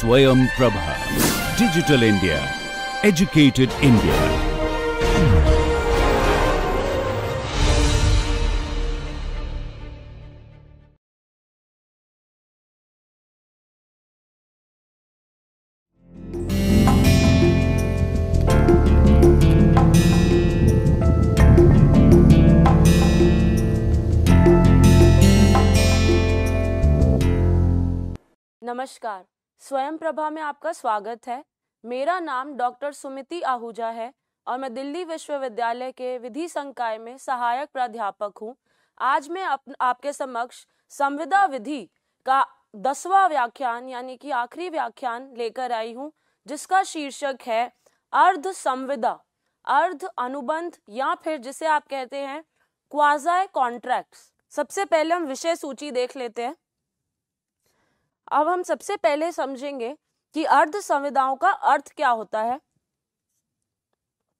स्वयं Prabha, digital India, educated India. नमस्कार, स्वयं प्रभा में आपका स्वागत है। मेरा नाम डॉक्टर सुमेती आहूजा है और मैं दिल्ली विश्वविद्यालय के विधि संकाय में सहायक प्राध्यापक हूँ। आज मैं आपके समक्ष संविदा विधि का 10वां व्याख्यान यानी कि आखिरी व्याख्यान लेकर आई हूँ, जिसका शीर्षक है अर्ध संविदा, अर्ध अनुबंध या फिर जिसे आप कहते हैं क्वाज़ाई कॉन्ट्रैक्ट्स। सबसे पहले हम विषय सूची देख लेते हैं। अब हम सबसे पहले समझेंगे कि अर्ध संविदाओं का अर्थ क्या होता है,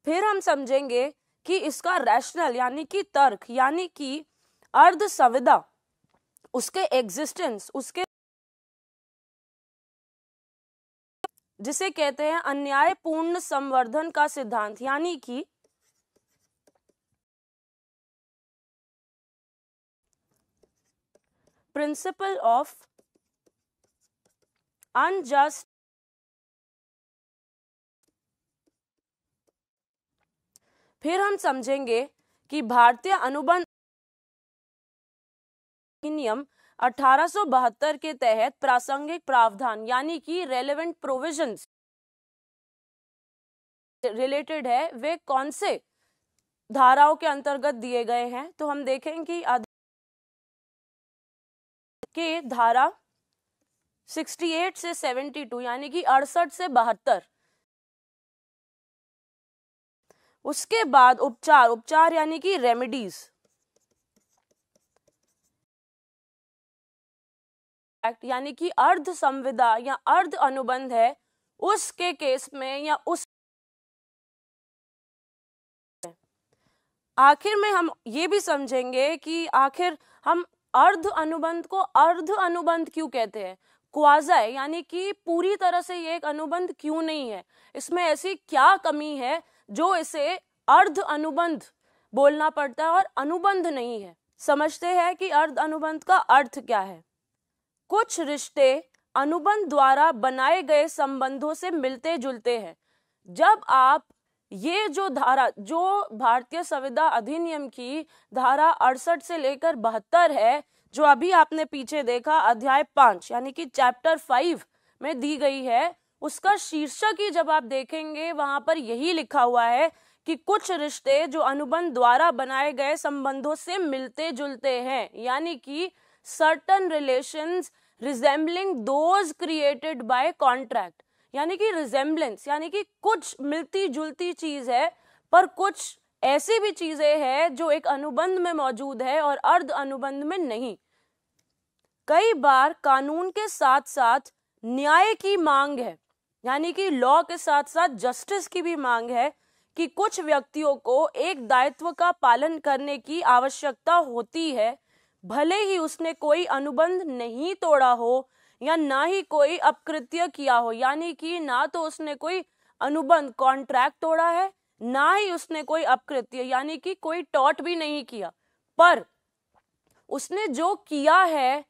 फिर हम समझेंगे कि इसका रैशनल यानी कि तर्क, यानी कि अर्ध संविदा उसके एग्जिस्टेंस, उसके जिसे कहते हैं अन्यायपूर्ण संवर्धन का सिद्धांत, यानी कि प्रिंसिपल ऑफ अनजस्ट फिर हम समझेंगे कि भारतीय अनुबंध अधिनियम 1872 के तहत प्रासंगिक प्रावधान यानी कि रेलेवेंट प्रोविजंस रिलेटेड है, वे कौन से धाराओं के अंतर्गत दिए गए हैं। तो हम देखेंगे कि धारा 68 से 72 यानी कि 68 से 72, उसके बाद उपचार यानी कि रेमेडीज एक्ट यानी कि अर्ध संविदा या अर्ध अनुबंध है उसके केस में या उस। आखिर में हम ये भी समझेंगे कि आखिर हम अर्ध अनुबंध को अर्ध अनुबंध क्यों कहते हैं, क्वाज़ाई यानी कि पूरी तरह से ये एक अनुबंध क्यों नहीं है, इसमें ऐसी क्या कमी है जो इसे अर्ध अनुबंध बोलना पड़ता है और अनुबंध नहीं है। समझते हैं कि अर्ध अनुबंध का अर्थ क्या है। कुछ रिश्ते अनुबंध द्वारा बनाए गए संबंधों से मिलते जुलते हैं। जब आप ये जो धारा, जो भारतीय संविदा अधिनियम की धारा 68 से लेकर 72 है, जो अभी आपने पीछे देखा अध्याय 5 यानी कि चैप्टर 5 में दी गई है, उसका शीर्षक ही जब आप देखेंगे वहां पर यही लिखा हुआ है कि कुछ रिश्ते जो अनुबंध द्वारा बनाए गए संबंधों से मिलते जुलते हैं, यानी कि certain relations resembling those created by contract, यानी कि रिजेम्बलेंस यानी कि कुछ मिलती जुलती चीज है, पर कुछ ऐसी भी चीजें हैं जो एक अनुबंध में मौजूद है और अर्ध अनुबंध में नहीं। कई बार कानून के साथ साथ न्याय की मांग है, यानी कि लॉ के साथ साथ जस्टिस की भी मांग है कि कुछ व्यक्तियों को एक दायित्व का पालन करने की आवश्यकता होती है, भले ही उसने कोई अनुबंध नहीं तोड़ा हो या ना ही कोई अपकृत्य किया हो, यानी कि ना तो उसने कोई अनुबंध कॉन्ट्रैक्ट तोड़ा है ना ही उसने कोई अपकृत्य यानी कि कोई टॉट भी नहीं किया, पर उसने जो किया है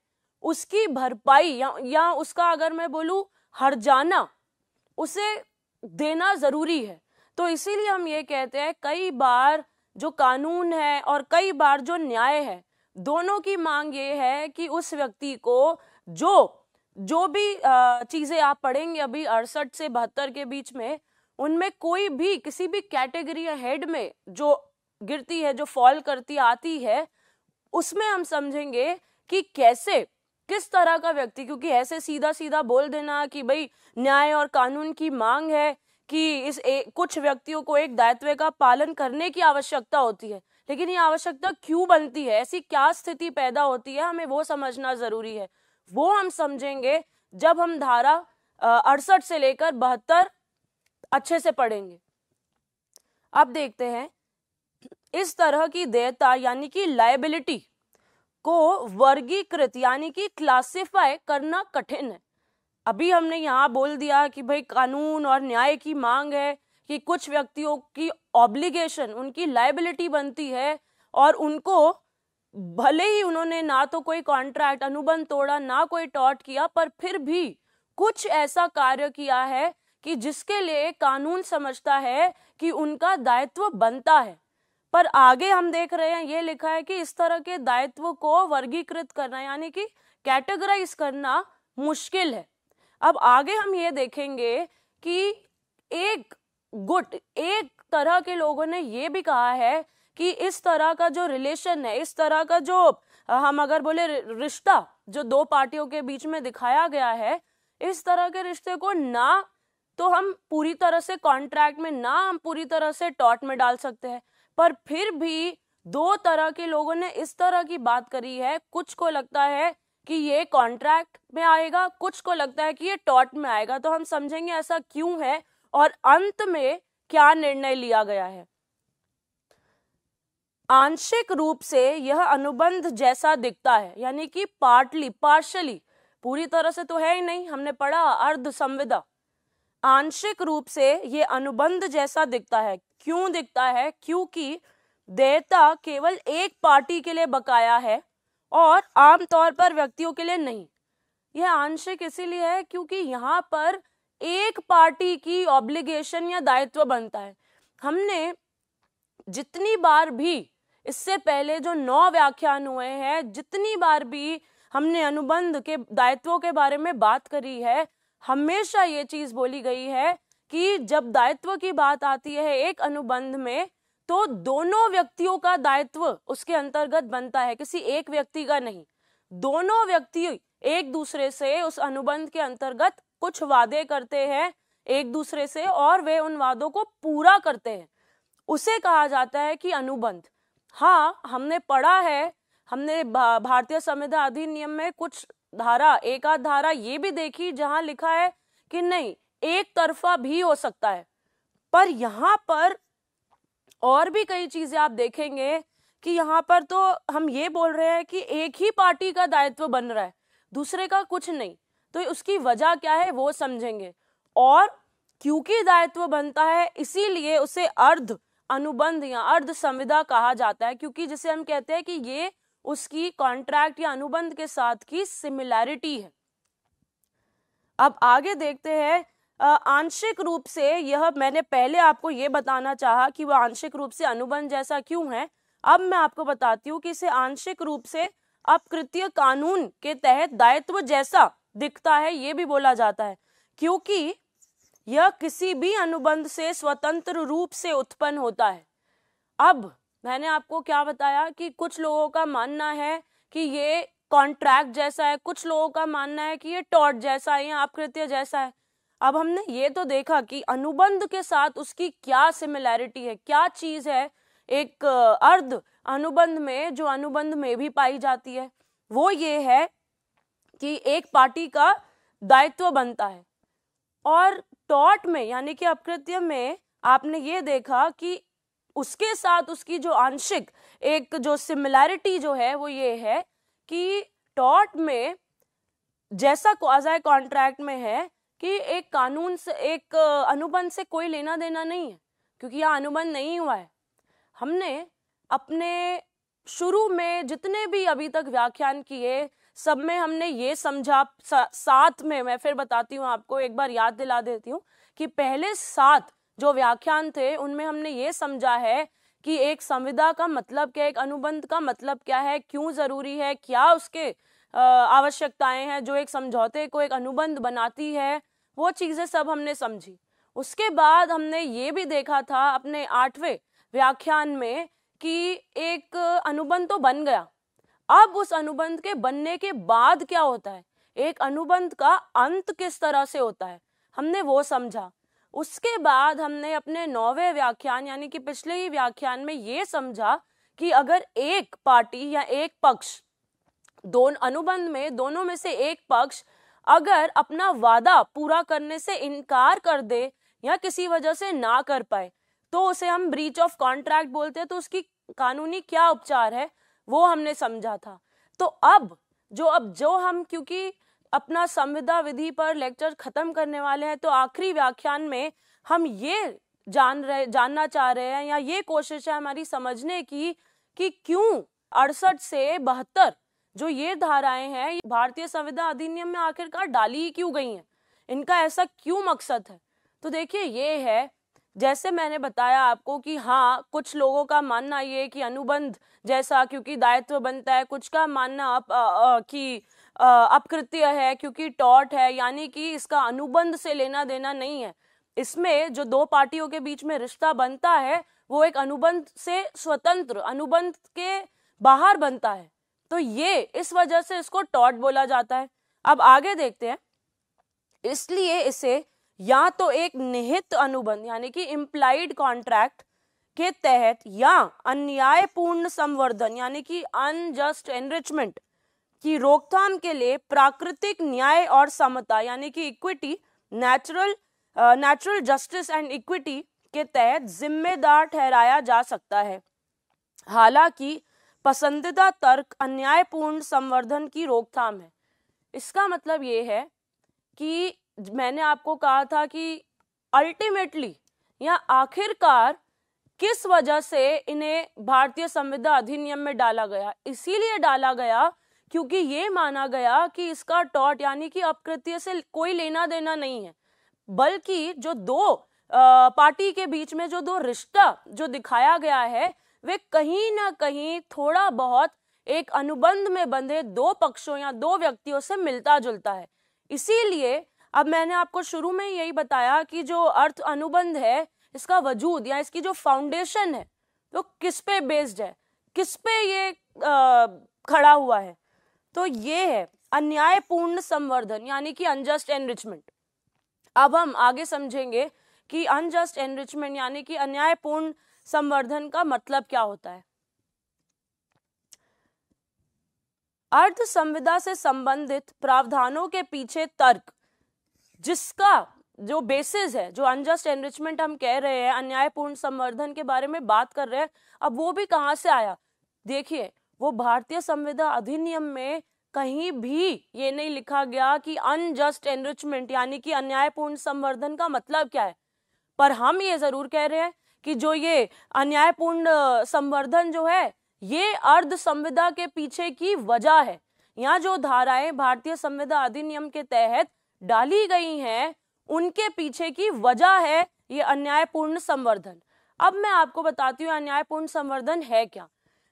उसकी भरपाई या उसका अगर मैं बोलूं हर्जाना उसे देना जरूरी है। तो इसीलिए हम ये कहते हैं कई बार जो कानून है और कई बार जो न्याय है, दोनों की मांग ये है कि उस व्यक्ति को जो भी चीजें आप पढ़ेंगे अभी 68 से 72 के बीच में, उनमें कोई भी किसी भी कैटेगरी या हेड में जो गिरती है, जो फॉल करती आती है, उसमें हम समझेंगे कि कैसे किस तरह का व्यक्ति, क्योंकि ऐसे सीधा सीधा बोल देना कि भाई न्याय और कानून की मांग है कि कुछ व्यक्तियों को एक दायित्व का पालन करने की आवश्यकता होती है, लेकिन ये आवश्यकता क्यों बनती है, ऐसी क्या स्थिति पैदा होती है, हमें वो समझना जरूरी है। वो हम समझेंगे जब हम धारा 68 से लेकर 72 अच्छे से पढ़ेंगे। अब देखते हैं इस तरह की देयता यानी कि लायबिलिटी को वर्गीकृत यानी कि क्लासिफाई करना कठिन है। अभी हमने यहाँ बोल दिया कि भाई कानून और न्याय की मांग है कि कुछ व्यक्तियों की ऑब्लिगेशन, उनकी लायबिलिटी बनती है और उनको भले ही उन्होंने ना तो कोई कॉन्ट्रैक्ट अनुबंध तोड़ा ना कोई टॉर्ट किया, पर फिर भी कुछ ऐसा कार्य किया है कि जिसके लिए कानून समझता है कि उनका दायित्व बनता है। पर आगे हम देख रहे हैं ये लिखा है कि इस तरह के दायित्व को वर्गीकृत करना यानी कि कैटेगराइज करना मुश्किल है। अब आगे हम ये देखेंगे कि एक तरह के लोगों ने ये भी कहा है कि इस तरह का जो रिलेशन है, इस तरह का जो हम अगर बोले रिश्ता जो दो पार्टियों के बीच में दिखाया गया है, इस तरह के रिश्ते को ना तो हम पूरी तरह से कॉन्ट्रैक्ट में ना हम पूरी तरह से टॉर्ट में डाल सकते हैं, पर फिर भी दो तरह के लोगों ने इस तरह की बात करी है। कुछ को लगता है कि ये कॉन्ट्रैक्ट में आएगा, कुछ को लगता है कि ये टॉर्ट में आएगा। तो हम समझेंगे ऐसा क्यों है और अंत में क्या निर्णय लिया गया है। आंशिक रूप से यह अनुबंध जैसा दिखता है यानी कि पार्शली, पूरी तरह से तो है ही नहीं, हमने पढ़ा अर्ध संविदा। आंशिक रूप से यह अनुबंध जैसा दिखता है, क्यों दिखता है? क्योंकि देयता केवल एक पार्टी के लिए बकाया है और आमतौर पर व्यक्तियों के लिए नहीं। यह आंशिक इसीलिए है क्योंकि यहाँ पर एक पार्टी की ऑब्लिगेशन या दायित्व बनता है। हमने जितनी बार भी इससे पहले जो 9 व्याख्यान हुए हैं, जितनी बार भी हमने अनुबंध के दायित्वों के बारे में बात करी है, हमेशा ये चीज बोली गई है कि जब दायित्व की बात आती है एक अनुबंध में तो दोनों व्यक्तियों का दायित्व उसके अंतर्गत बनता है, किसी एक व्यक्ति का नहीं। दोनों व्यक्ति एक दूसरे से उस अनुबंध के अंतर्गत कुछ वादे करते हैं एक दूसरे से और वे उन वादों को पूरा करते हैं, उसे कहा जाता है कि अनुबंध। हाँ, हमने पढ़ा है, हमने भारतीय संविदा अधिनियम में कुछ धारा, एक आध धारा ये भी देखी जहां लिखा है कि नहीं एक तरफा भी हो सकता है, पर यहाँ पर और भी कई चीजें आप देखेंगे कि यहाँ पर तो हम ये बोल रहे हैं कि एक ही पार्टी का दायित्व बन रहा है, दूसरे का कुछ नहीं। तो उसकी वजह क्या है वो समझेंगे। और क्योंकि दायित्व बनता है इसीलिए उसे अर्ध अनुबंध या अर्ध संविदा कहा जाता है, क्योंकि जिसे हम कहते हैं कि ये उसकी कॉन्ट्रैक्ट या अनुबंध के साथ की सिमिलैरिटी है। अब आगे देखते हैं आंशिक रूप से यह, मैंने पहले आपको ये बताना चाहा कि वह आंशिक रूप से अनुबंध जैसा क्यों है। अब मैं आपको बताती हूँ कि इसे आंशिक रूप से अपकृत्य कानून के तहत दायित्व जैसा दिखता है ये भी बोला जाता है, क्योंकि यह किसी भी अनुबंध से स्वतंत्र रूप से उत्पन्न होता है। अब मैंने आपको क्या बताया कि कुछ लोगों का मानना है कि ये कॉन्ट्रैक्ट जैसा है, कुछ लोगों का मानना है कि ये टॉर्ट जैसा है या अपकृत्य जैसा है। अब हमने ये तो देखा कि अनुबंध के साथ उसकी क्या सिमिलैरिटी है, क्या चीज है एक अर्ध अनुबंध में जो अनुबंध में भी पाई जाती है। वो ये है कि एक पार्टी का दायित्व बनता है। और टॉर्ट में यानी कि अपकृत्य में आपने ये देखा कि उसके साथ उसकी जो आंशिक एक जो सिमिलैरिटी जो है वो ये है कि टॉर्ट में जैसा क्वाज़ी कॉन्ट्रैक्ट में है कि एक कानून से, एक अनुबंध से कोई लेना देना नहीं है, क्योंकि यह अनुबंध नहीं हुआ है। हमने अपने शुरू में जितने भी अभी तक व्याख्यान किए सब में हमने ये समझा, साथ में मैं फिर बताती हूँ आपको, एक बार याद दिला देती हूँ कि पहले 7 जो व्याख्यान थे उनमें हमने ये समझा है कि एक संविदा का मतलब क्या है, एक अनुबंध का मतलब क्या है, क्यों जरूरी है, क्या उसके आवश्यकताएं हैं जो एक समझौते को एक अनुबंध बनाती है, वो चीजें सब हमने समझी। उसके बाद हमने ये भी देखा था अपने 8वें व्याख्यान में कि एक अनुबंध तो बन गया, अब उस अनुबंध के बनने के बाद क्या होता है, एक अनुबंध का अंत किस तरह से होता है, हमने वो समझा। उसके बाद हमने अपने 9वें व्याख्यान यानी कि पिछले ही व्याख्यान में ये समझा कि अगर एक पार्टी या एक पक्ष, दोनों अनुबंध में दोनों में से एक पक्ष अगर अपना वादा पूरा करने से इनकार कर दे या किसी वजह से ना कर पाए तो उसे हम ब्रीच ऑफ कॉन्ट्रैक्ट बोलते हैं। तो उसकी कानूनी क्या उपचार है वो हमने समझा था। तो अब जो हम, क्योंकि अपना संविदा विधि पर लेक्चर खत्म करने वाले हैं, तो आखिरी व्याख्यान में हम ये जानना चाह रहे हैं या ये कोशिश है हमारी समझने की कि क्यों 68 से 72 जो ये धाराएं हैं भारतीय संविदा अधिनियम में आखिरकार डाली ही क्यों गई हैं, इनका ऐसा क्यों मकसद है। तो देखिए ये है, जैसे मैंने बताया आपको कि हाँ कुछ लोगों का मानना ये कि अनुबंध जैसा क्योंकि दायित्व बनता है, कुछ का मानना कि अपकृत्य है क्योंकि टॉट है, यानी कि इसका अनुबंध से लेना देना नहीं है। इसमें जो दो पार्टियों के बीच में रिश्ता बनता है वो एक अनुबंध से स्वतंत्र, अनुबंध के बाहर बनता है, तो ये इस वजह से इसको टॉट बोला जाता है। अब आगे देखते हैं, इसलिए इसे या तो एक निहित अनुबंध यानी कि इम्प्लाइड कॉन्ट्रैक्ट के तहत या अन्यायपूर्ण संवर्धन यानी कि अनजस्ट एनरिचमेंट की रोकथाम के लिए प्राकृतिक न्याय और समता यानी कि equity, natural justice and equity के तहत जिम्मेदार ठहराया जा सकता है। हालांकि पसंदीदा तर्क अन्यायपूर्ण संवर्धन की रोकथाम है। इसका मतलब ये है कि मैंने आपको कहा था कि अल्टीमेटली या आखिरकार किस वजह से इन्हें भारतीय संविदा अधिनियम में डाला गया। इसीलिए डाला गया क्योंकि ये माना गया कि इसका टॉट यानी कि अपकृत्य से कोई लेना देना नहीं है, बल्कि जो दो पार्टी के बीच में जो दो रिश्ता जो दिखाया गया है वे कहीं ना कहीं थोड़ा बहुत एक अनुबंध में बंधे दो पक्षों या दो व्यक्तियों से मिलता जुलता है। इसीलिए अब मैंने आपको शुरू में यही बताया कि जो अर्ध अनुबंध है इसका वजूद या इसकी जो फाउंडेशन है वो किस पे बेस्ड है, किस पे ये खड़ा हुआ है, तो ये है अन्यायपूर्ण संवर्धन यानी कि अनजस्ट एनरिचमेंट। अब हम आगे समझेंगे कि अनजस्ट एनरिचमेंट यानी कि अन्यायपूर्ण संवर्धन का मतलब क्या होता है। अर्ध संविदा से संबंधित प्रावधानों के पीछे तर्क, जिसका जो बेसिस है, जो अनजस्ट एनरिचमेंट हम कह रहे हैं, अन्यायपूर्ण संवर्धन के बारे में बात कर रहे हैं, अब वो भी कहाँ से आया। देखिए वो भारतीय संविदा अधिनियम में कहीं भी ये नहीं लिखा गया कि अनजस्ट एनरिचमेंट यानी कि अन्यायपूर्ण संवर्धन का मतलब क्या है, पर हम ये जरूर कह रहे हैं कि जो ये अन्यायपूर्ण संवर्धन जो है ये अर्ध संविदा के पीछे की वजह है। यहाँ जो धाराएं भारतीय संविदा अधिनियम के तहत डाली गई हैं उनके पीछे की वजह है ये अन्यायपूर्ण संवर्धन। अब मैं आपको बताती हूँ अन्यायपूर्ण संवर्धन है क्या।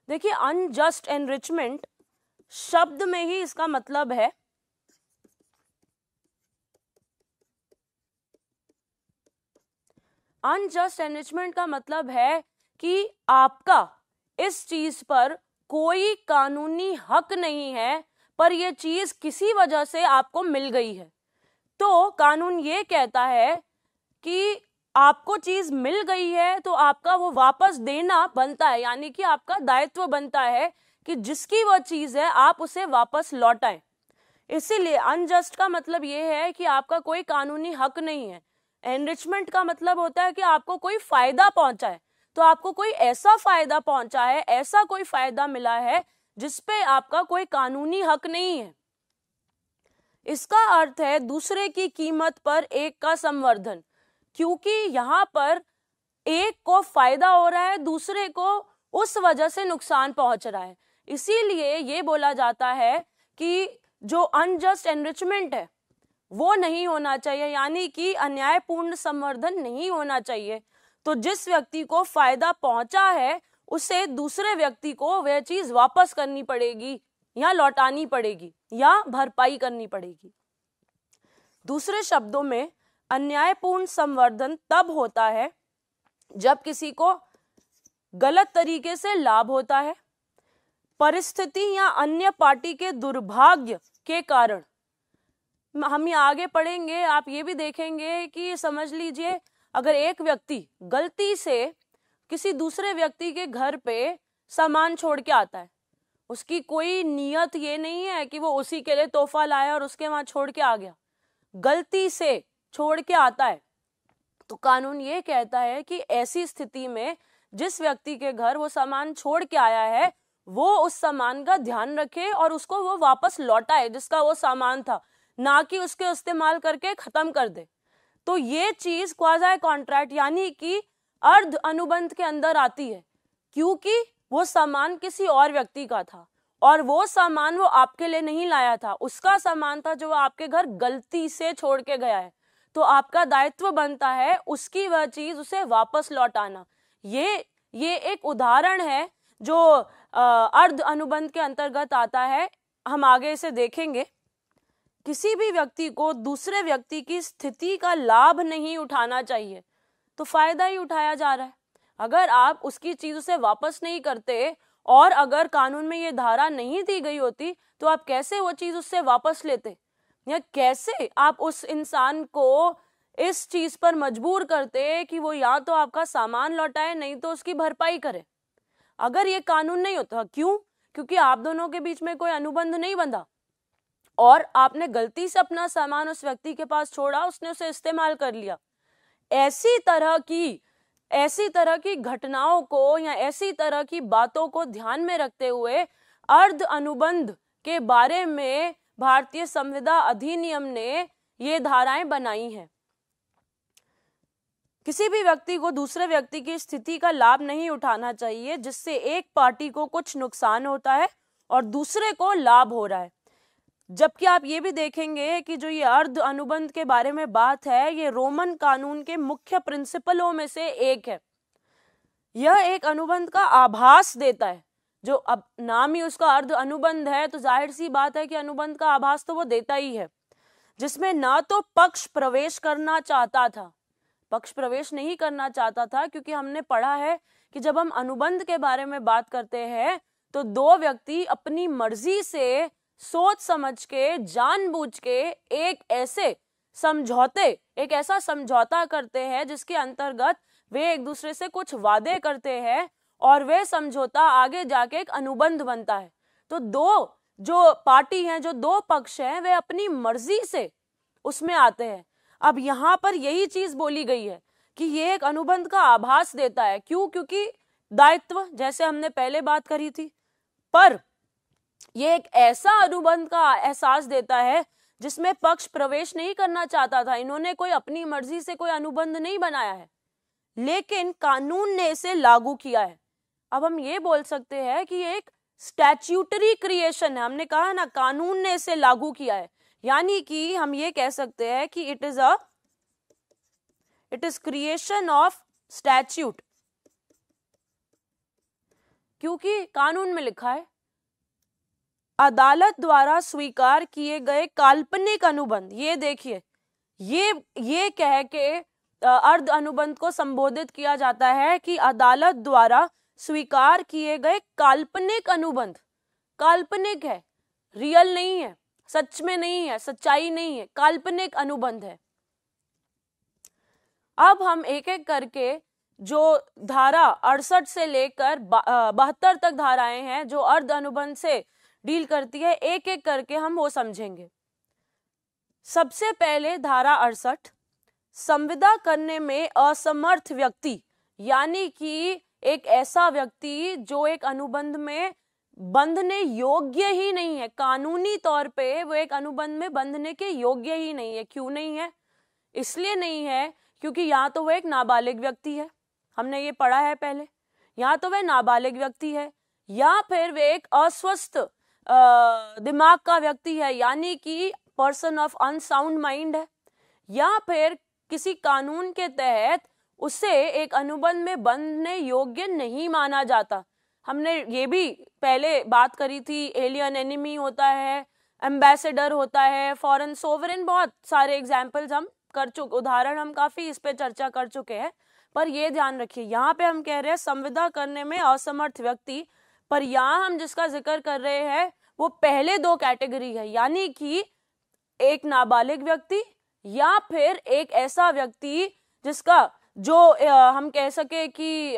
देखिए अनजस्ट एनरिचमेंट शब्द में ही इसका मतलब है अनजस्ट एनरिचमेंट का मतलब है कि आपका इस चीज पर कोई कानूनी हक नहीं है पर यह चीज किसी वजह से आपको मिल गई है। तो कानून ये कहता है कि आपको चीज मिल गई है तो आपका वो वापस देना बनता है, यानी कि आपका दायित्व बनता है कि जिसकी वो चीज है आप उसे वापस लौटाएं। इसीलिए अनजस्ट का मतलब ये है कि आपका कोई कानूनी हक नहीं है। एनरिचमेंट का मतलब होता है कि आपको कोई फायदा पहुंचा है, तो आपको कोई ऐसा फायदा पहुंचा है, ऐसा कोई फायदा मिला है जिसपे आपका कोई कानूनी हक नहीं है। इसका अर्थ है दूसरे की कीमत पर एक का संवर्धन, क्योंकि यहाँ पर एक को फायदा हो रहा है दूसरे को उस वजह से नुकसान पहुंच रहा है। इसीलिए ये बोला जाता है कि जो अनजस्ट एनरिचमेंट है वो नहीं होना चाहिए, यानी कि अन्यायपूर्ण संवर्धन नहीं होना चाहिए। तो जिस व्यक्ति को फायदा पहुंचा है उसे दूसरे व्यक्ति को वह चीज वापस करनी पड़ेगी या लौटानी पड़ेगी या भरपाई करनी पड़ेगी। दूसरे शब्दों में अन्यायपूर्ण संवर्धन तब होता है जब किसी को गलत तरीके से लाभ होता है, परिस्थिति या अन्य पार्टी के दुर्भाग्य के कारण। हम ये आगे पढ़ेंगे, आप ये भी देखेंगे कि समझ लीजिए अगर एक व्यक्ति गलती से किसी दूसरे व्यक्ति के घर पे सामान छोड़ के आता है, उसकी कोई नियत ये नहीं है कि वो उसी के लिए तोहफा लाया और उसके वहां छोड़ के आ गया, गलती से छोड़ के आता है, तो कानून ये कहता है कि ऐसी स्थिति में जिस व्यक्ति के घर वो सामान छोड़ के आया है वो उस सामान का ध्यान रखे और उसको वो वापस लौटाए जिसका वो सामान था, ना कि उसके इस्तेमाल करके खत्म कर दे। तो ये चीज क्वाज़ाई कॉन्ट्रैक्ट यानी कि अर्ध अनुबंध के अंदर आती है, क्योंकि वो सामान किसी और व्यक्ति का था और वो सामान वो आपके लिए नहीं लाया था, उसका सामान था जो आपके घर गलती से छोड़ के गया है। तो आपका दायित्व बनता है उसकी वह चीज उसे वापस लौटाना। ये एक उदाहरण है जो अर्ध अनुबंध के अंतर्गत आता है। हम आगे इसे देखेंगे। किसी भी व्यक्ति को दूसरे व्यक्ति की स्थिति का लाभ नहीं उठाना चाहिए, तो फायदा ही उठाया जा रहा है। अगर आप उसकी चीज उसे वापस नहीं करते और अगर कानून में ये धारा नहीं दी गई होती तो आप कैसे वो चीज उससे वापस लेते, या कैसे आप उस इंसान को इस चीज पर मजबूर करते कि वो या तो आपका सामान लौटाए नहीं तो उसकी भरपाई करे। अगर ये कानून नहीं होता, क्यों? क्योंकि आप दोनों के बीच में कोई अनुबंध नहीं बंधा और आपने गलती से अपना सामान उस व्यक्ति के पास छोड़ा, उसने उसे इस्तेमाल कर लिया। ऐसी तरह की घटनाओं को या ऐसी तरह की बातों को ध्यान में रखते हुए अर्ध अनुबंध के बारे में भारतीय संविदा अधिनियम ने ये धाराएं बनाई हैं। किसी भी व्यक्ति को दूसरे व्यक्ति की स्थिति का लाभ नहीं उठाना चाहिए जिससे एक पार्टी को कुछ नुकसान होता है और दूसरे को लाभ हो रहा है। जबकि आप ये भी देखेंगे कि जो ये अर्ध अनुबंध के बारे में बात है, ये रोमन कानून के मुख्य प्रिंसिपलों में से एक है। यह एक अनुबंध का आभास देता है, जो अब नाम ही उसका अर्ध अनुबंध है तो जाहिर सी बात है कि अनुबंध का आभास तो वो देता ही है, जिसमें ना तो पक्ष प्रवेश करना चाहता था, पक्ष प्रवेश नहीं करना चाहता था, क्योंकि हमने पढ़ा है कि जब हम अनुबंध के बारे में बात करते हैं तो दो व्यक्ति अपनी मर्जी से सोच समझ के जानबूझ के एक ऐसा समझौता करते हैं जिसके अंतर्गत वे एक दूसरे से कुछ वादे करते हैं और वे समझौता आगे जाके एक अनुबंध बनता है। तो दो जो पार्टी हैं, जो दो पक्ष हैं, वे अपनी मर्जी से उसमें आते हैं। अब यहाँ पर यही चीज बोली गई है कि ये एक अनुबंध का आभास देता है। क्यों? क्योंकि दायित्व, जैसे हमने पहले बात करी थी, पर ये एक ऐसा अनुबंध का एहसास देता है जिसमें पक्ष प्रवेश नहीं करना चाहता था, इन्होंने कोई अपनी मर्जी से कोई अनुबंध नहीं बनाया है, लेकिन कानून ने इसे लागू किया है। अब हम ये बोल सकते हैं कि ये एक स्टैट्यूटरी क्रिएशन है। हमने कहा ना, कानून ने इसे लागू किया है, यानी कि हम ये कह सकते हैं कि it is creation of statute, क्योंकि कानून में लिखा है। अदालत द्वारा स्वीकार किए गए काल्पनिक अनुबंध, ये देखिए, ये कह के अर्ध अनुबंध को संबोधित किया जाता है कि अदालत द्वारा स्वीकार किए गए काल्पनिक अनुबंध। काल्पनिक है, रियल नहीं है, सच में नहीं है, सच्चाई नहीं है, काल्पनिक अनुबंध है। अब हम एक एक करके जो धारा 68 से लेकर 72 तक धाराएं हैं जो अर्ध अनुबंध से डील करती है, एक एक करके हम वो समझेंगे। सबसे पहले धारा 68, संविदा करने में असमर्थ व्यक्ति, यानी कि एक ऐसा व्यक्ति जो एक अनुबंध में बंधने योग्य ही नहीं है, कानूनी तौर पे वो एक अनुबंध में बंधने के योग्य ही नहीं है। क्यों नहीं है? इसलिए नहीं है क्योंकि या तो वो एक नाबालिग व्यक्ति है, हमने ये पढ़ा है पहले, या तो वह नाबालिग व्यक्ति है, या फिर वे एक अस्वस्थ दिमाग का व्यक्ति है, यानी कि पर्सन ऑफ अनसाउंड माइंड है, या फिर किसी कानून के तहत उसे एक अनुबंध में बंधने योग्य नहीं माना जाता। हमने ये भी पहले बात करी थी, एलियन एनिमी होता है, एम्बेसडर होता है, फॉरेन सोवरेन, बहुत सारे एग्जाम्पल्स हम कर चुके, उदाहरण हम काफी इस पे चर्चा कर चुके हैं। पर ये ध्यान रखिए, यहाँ पे हम कह रहे हैं संविदा करने में असमर्थ व्यक्ति, पर यहाँ हम जिसका जिक्र कर रहे हैं वो पहले दो कैटेगरी है, यानी कि एक नाबालिग व्यक्ति या फिर एक ऐसा व्यक्ति जिसका जो हम कह सके कि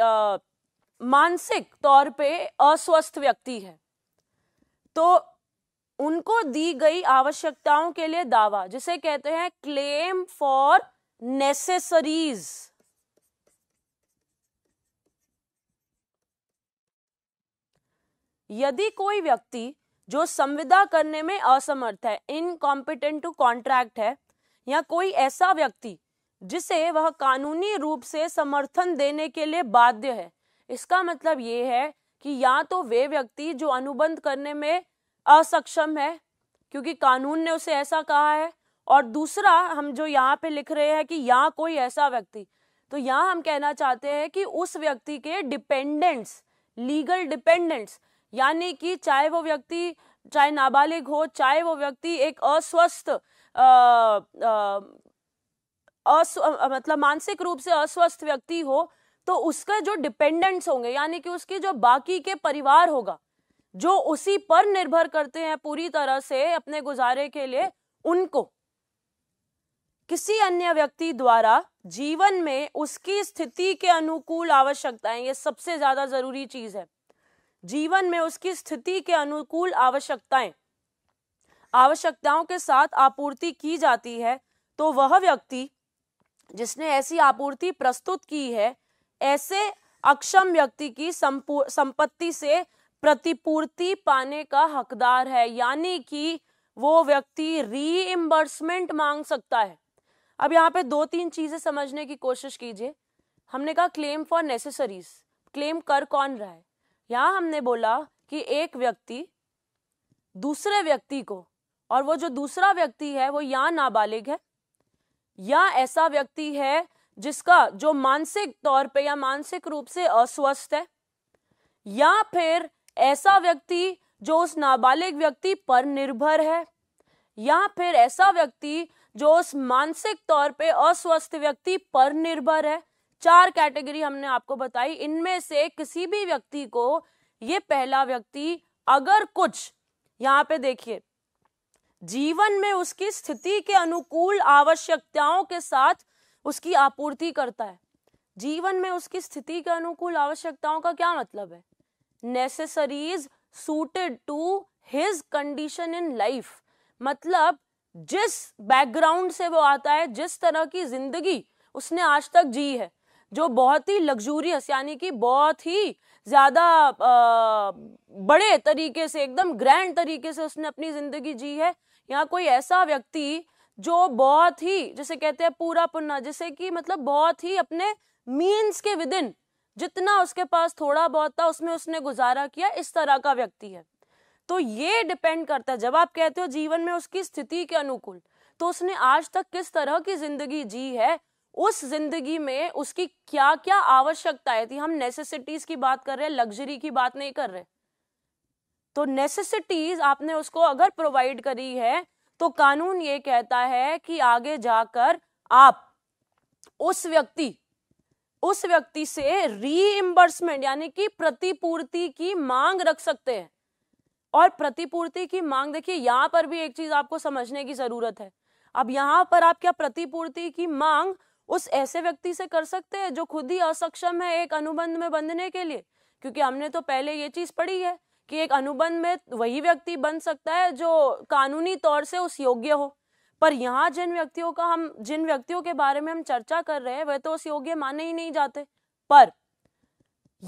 मानसिक तौर पे अस्वस्थ व्यक्ति है। तो उनको दी गई आवश्यकताओं के लिए दावा, जिसे कहते हैं क्लेम फॉर नेसेसरीज, यदि कोई व्यक्ति जो संविदा करने में असमर्थ है, इनकॉम्पिटेंट टू कॉन्ट्रैक्ट है, या कोई ऐसा व्यक्ति जिसे वह कानूनी रूप से समर्थन देने के लिए बाध्य है। इसका मतलब ये है कि या तो वे व्यक्ति जो अनुबंध करने में असक्षम है क्योंकि कानून ने उसे ऐसा कहा है, और दूसरा हम जो यहाँ पे लिख रहे हैं कि या कोई ऐसा व्यक्ति, तो यहाँ हम कहना चाहते हैं कि उस व्यक्ति के डिपेंडेंट्स, लीगल डिपेंडेंट्स, यानी कि चाहे वो व्यक्ति चाहे नाबालिग हो, चाहे वो व्यक्ति एक अस्वस्थ मतलब मानसिक रूप से अस्वस्थ व्यक्ति हो, तो उसके जो डिपेंडेंट्स होंगे यानी कि उसके जो बाकी के परिवार होगा जो उसी पर निर्भर करते हैं पूरी तरह से अपने गुजारे के लिए, उनको किसी अन्य व्यक्ति द्वारा जीवन में उसकी स्थिति के अनुकूल आवश्यकताएं, ये सबसे ज्यादा जरूरी चीज है, जीवन में उसकी स्थिति के अनुकूल आवश्यकताओं के साथ आपूर्ति की जाती है, तो वह व्यक्ति जिसने ऐसी आपूर्ति प्रस्तुत की है ऐसे अक्षम व्यक्ति की संपत्ति से प्रतिपूर्ति पाने का हकदार है। यानी कि वो व्यक्ति रीइंबर्समेंट मांग सकता है। अब यहाँ पे दो तीन चीजें समझने की कोशिश कीजिए। हमने कहा क्लेम फॉर नेसेसरीज, क्लेम कर कौन रहा है। यहाँ हमने बोला कि एक व्यक्ति दूसरे व्यक्ति को, और वो जो दूसरा व्यक्ति है वो या नाबालिग है या ऐसा व्यक्ति है जिसका जो मानसिक तौर पे या मानसिक रूप से अस्वस्थ है, या फिर ऐसा व्यक्ति जो उस नाबालिग व्यक्ति पर निर्भर है, या फिर ऐसा व्यक्ति जो उस मानसिक तौर पे अस्वस्थ व्यक्ति पर निर्भर है। चार कैटेगरी हमने आपको बताई। इनमें से किसी भी व्यक्ति को, ये पहला व्यक्ति अगर कुछ, यहाँ पे देखिए, जीवन में उसकी स्थिति के अनुकूल आवश्यकताओं के साथ उसकी आपूर्ति करता है। जीवन में उसकी स्थिति के अनुकूल आवश्यकताओं का क्या मतलब है? Necessaries suited to his condition in life, मतलब जिस बैकग्राउंड से वो आता है, जिस तरह की जिंदगी उसने आज तक जी है, जो बहुत ही लग्जूरियस यानी कि बहुत ही ज्यादा बड़े तरीके से, एकदम ग्रैंड तरीके से उसने अपनी जिंदगी जी है, या कोई ऐसा व्यक्ति जो बहुत ही, जैसे कहते हैं पूरा पुन्ना, जैसे कि मतलब बहुत ही अपने मीन्स के विदिन, जितना उसके पास थोड़ा बहुत था उसमें उसने गुजारा किया, इस तरह का व्यक्ति है। तो ये डिपेंड करता है, जब आप कहते हो जीवन में उसकी स्थिति के अनुकूल, तो उसने आज तक किस तरह की जिंदगी जी है, उस जिंदगी में उसकी क्या क्या आवश्यकताएं थी। हम नेसेसिटीज की बात कर रहे हैं, लग्जरी की बात नहीं कर रहे। तो नेसेसिटीज आपने उसको अगर प्रोवाइड करी है, तो कानून ये कहता है कि आगे जाकर आप उस व्यक्ति से रीइंबर्समेंट यानी कि प्रतिपूर्ति की मांग रख सकते हैं। और प्रतिपूर्ति की मांग, देखिए यहां पर भी एक चीज आपको समझने की जरूरत है। अब यहां पर आप क्या प्रतिपूर्ति की मांग उस ऐसे व्यक्ति से कर सकते हैं जो खुद ही असक्षम है एक अनुबंध में बंधने के लिए, क्योंकि हमने तो पहले ये चीज पढ़ी है कि एक अनुबंध में वही व्यक्ति बन सकता है जो कानूनी तौर से उस योग्य हो। पर यहाँ जिन व्यक्तियों के बारे में हम चर्चा कर रहे हैं वह तो उस योग्य माने ही नहीं जाते। पर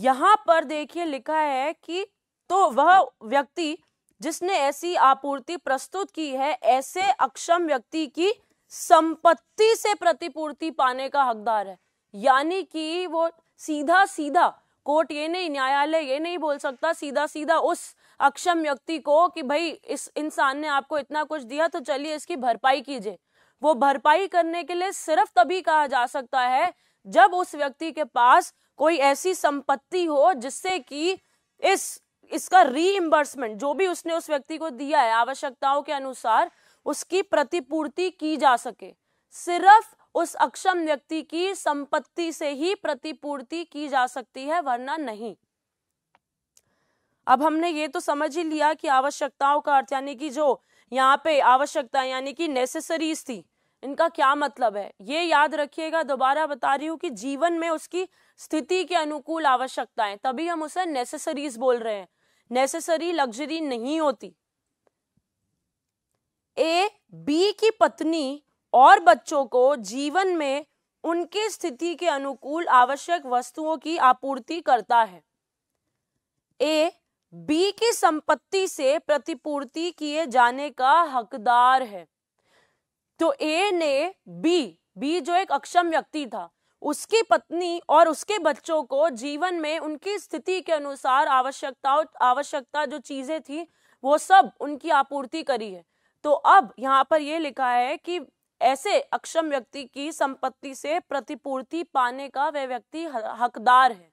यहाँ पर देखिए लिखा है कि तो वह व्यक्ति जिसने ऐसी आपूर्ति प्रस्तुत की है ऐसे अक्षम व्यक्ति की संपत्ति से प्रतिपूर्ति पाने का हकदार है। यानी कि वो सीधा सीधा कोर्ट ये नहीं, न्यायालय ये नहीं बोल सकता सीधा सीधा उस अक्षम व्यक्ति को कि भाई इस इंसान ने आपको इतना कुछ दिया तो चलिए इसकी भरपाई कीजिए। वो भरपाई करने के लिए सिर्फ तभी कहा जा सकता है जब उस व्यक्ति के पास कोई ऐसी संपत्ति हो जिससे कि इसका रीइंबर्समेंट, जो भी उसने उस व्यक्ति को दिया है आवश्यकताओं के अनुसार, उसकी प्रतिपूर्ति की जा सके। सिर्फ उस अक्षम व्यक्ति की संपत्ति से ही प्रतिपूर्ति की जा सकती है, वरना नहीं। अब हमने ये तो समझ ही लिया कि आवश्यकताओं का अर्थ, यानी कि जो यहाँ पे आवश्यकता यानी कि नेसेसरीज थी, इनका क्या मतलब है ये याद रखिएगा। दोबारा बता रही हूँ कि जीवन में उसकी स्थिति के अनुकूल आवश्यकताएं, तभी हम उसे नेसेसरीज बोल रहे हैं। नेसेसरी लग्जरी नहीं होती। ए बी की पत्नी और बच्चों को जीवन में उनकी स्थिति के अनुकूल आवश्यक वस्तुओं की आपूर्ति करता है। ए बी की संपत्ति से प्रतिपूर्ति किए जाने का हकदार है। तो ए ने बी जो एक अक्षम व्यक्ति था, उसकी पत्नी और उसके बच्चों को जीवन में उनकी स्थिति के अनुसार आवश्यकता जो चीजें थी वो सब उनकी आपूर्ति करी है। तो अब यहाँ पर ये लिखा है कि ऐसे अक्षम व्यक्ति की संपत्ति से प्रतिपूर्ति पाने का वह व्यक्ति हकदार है।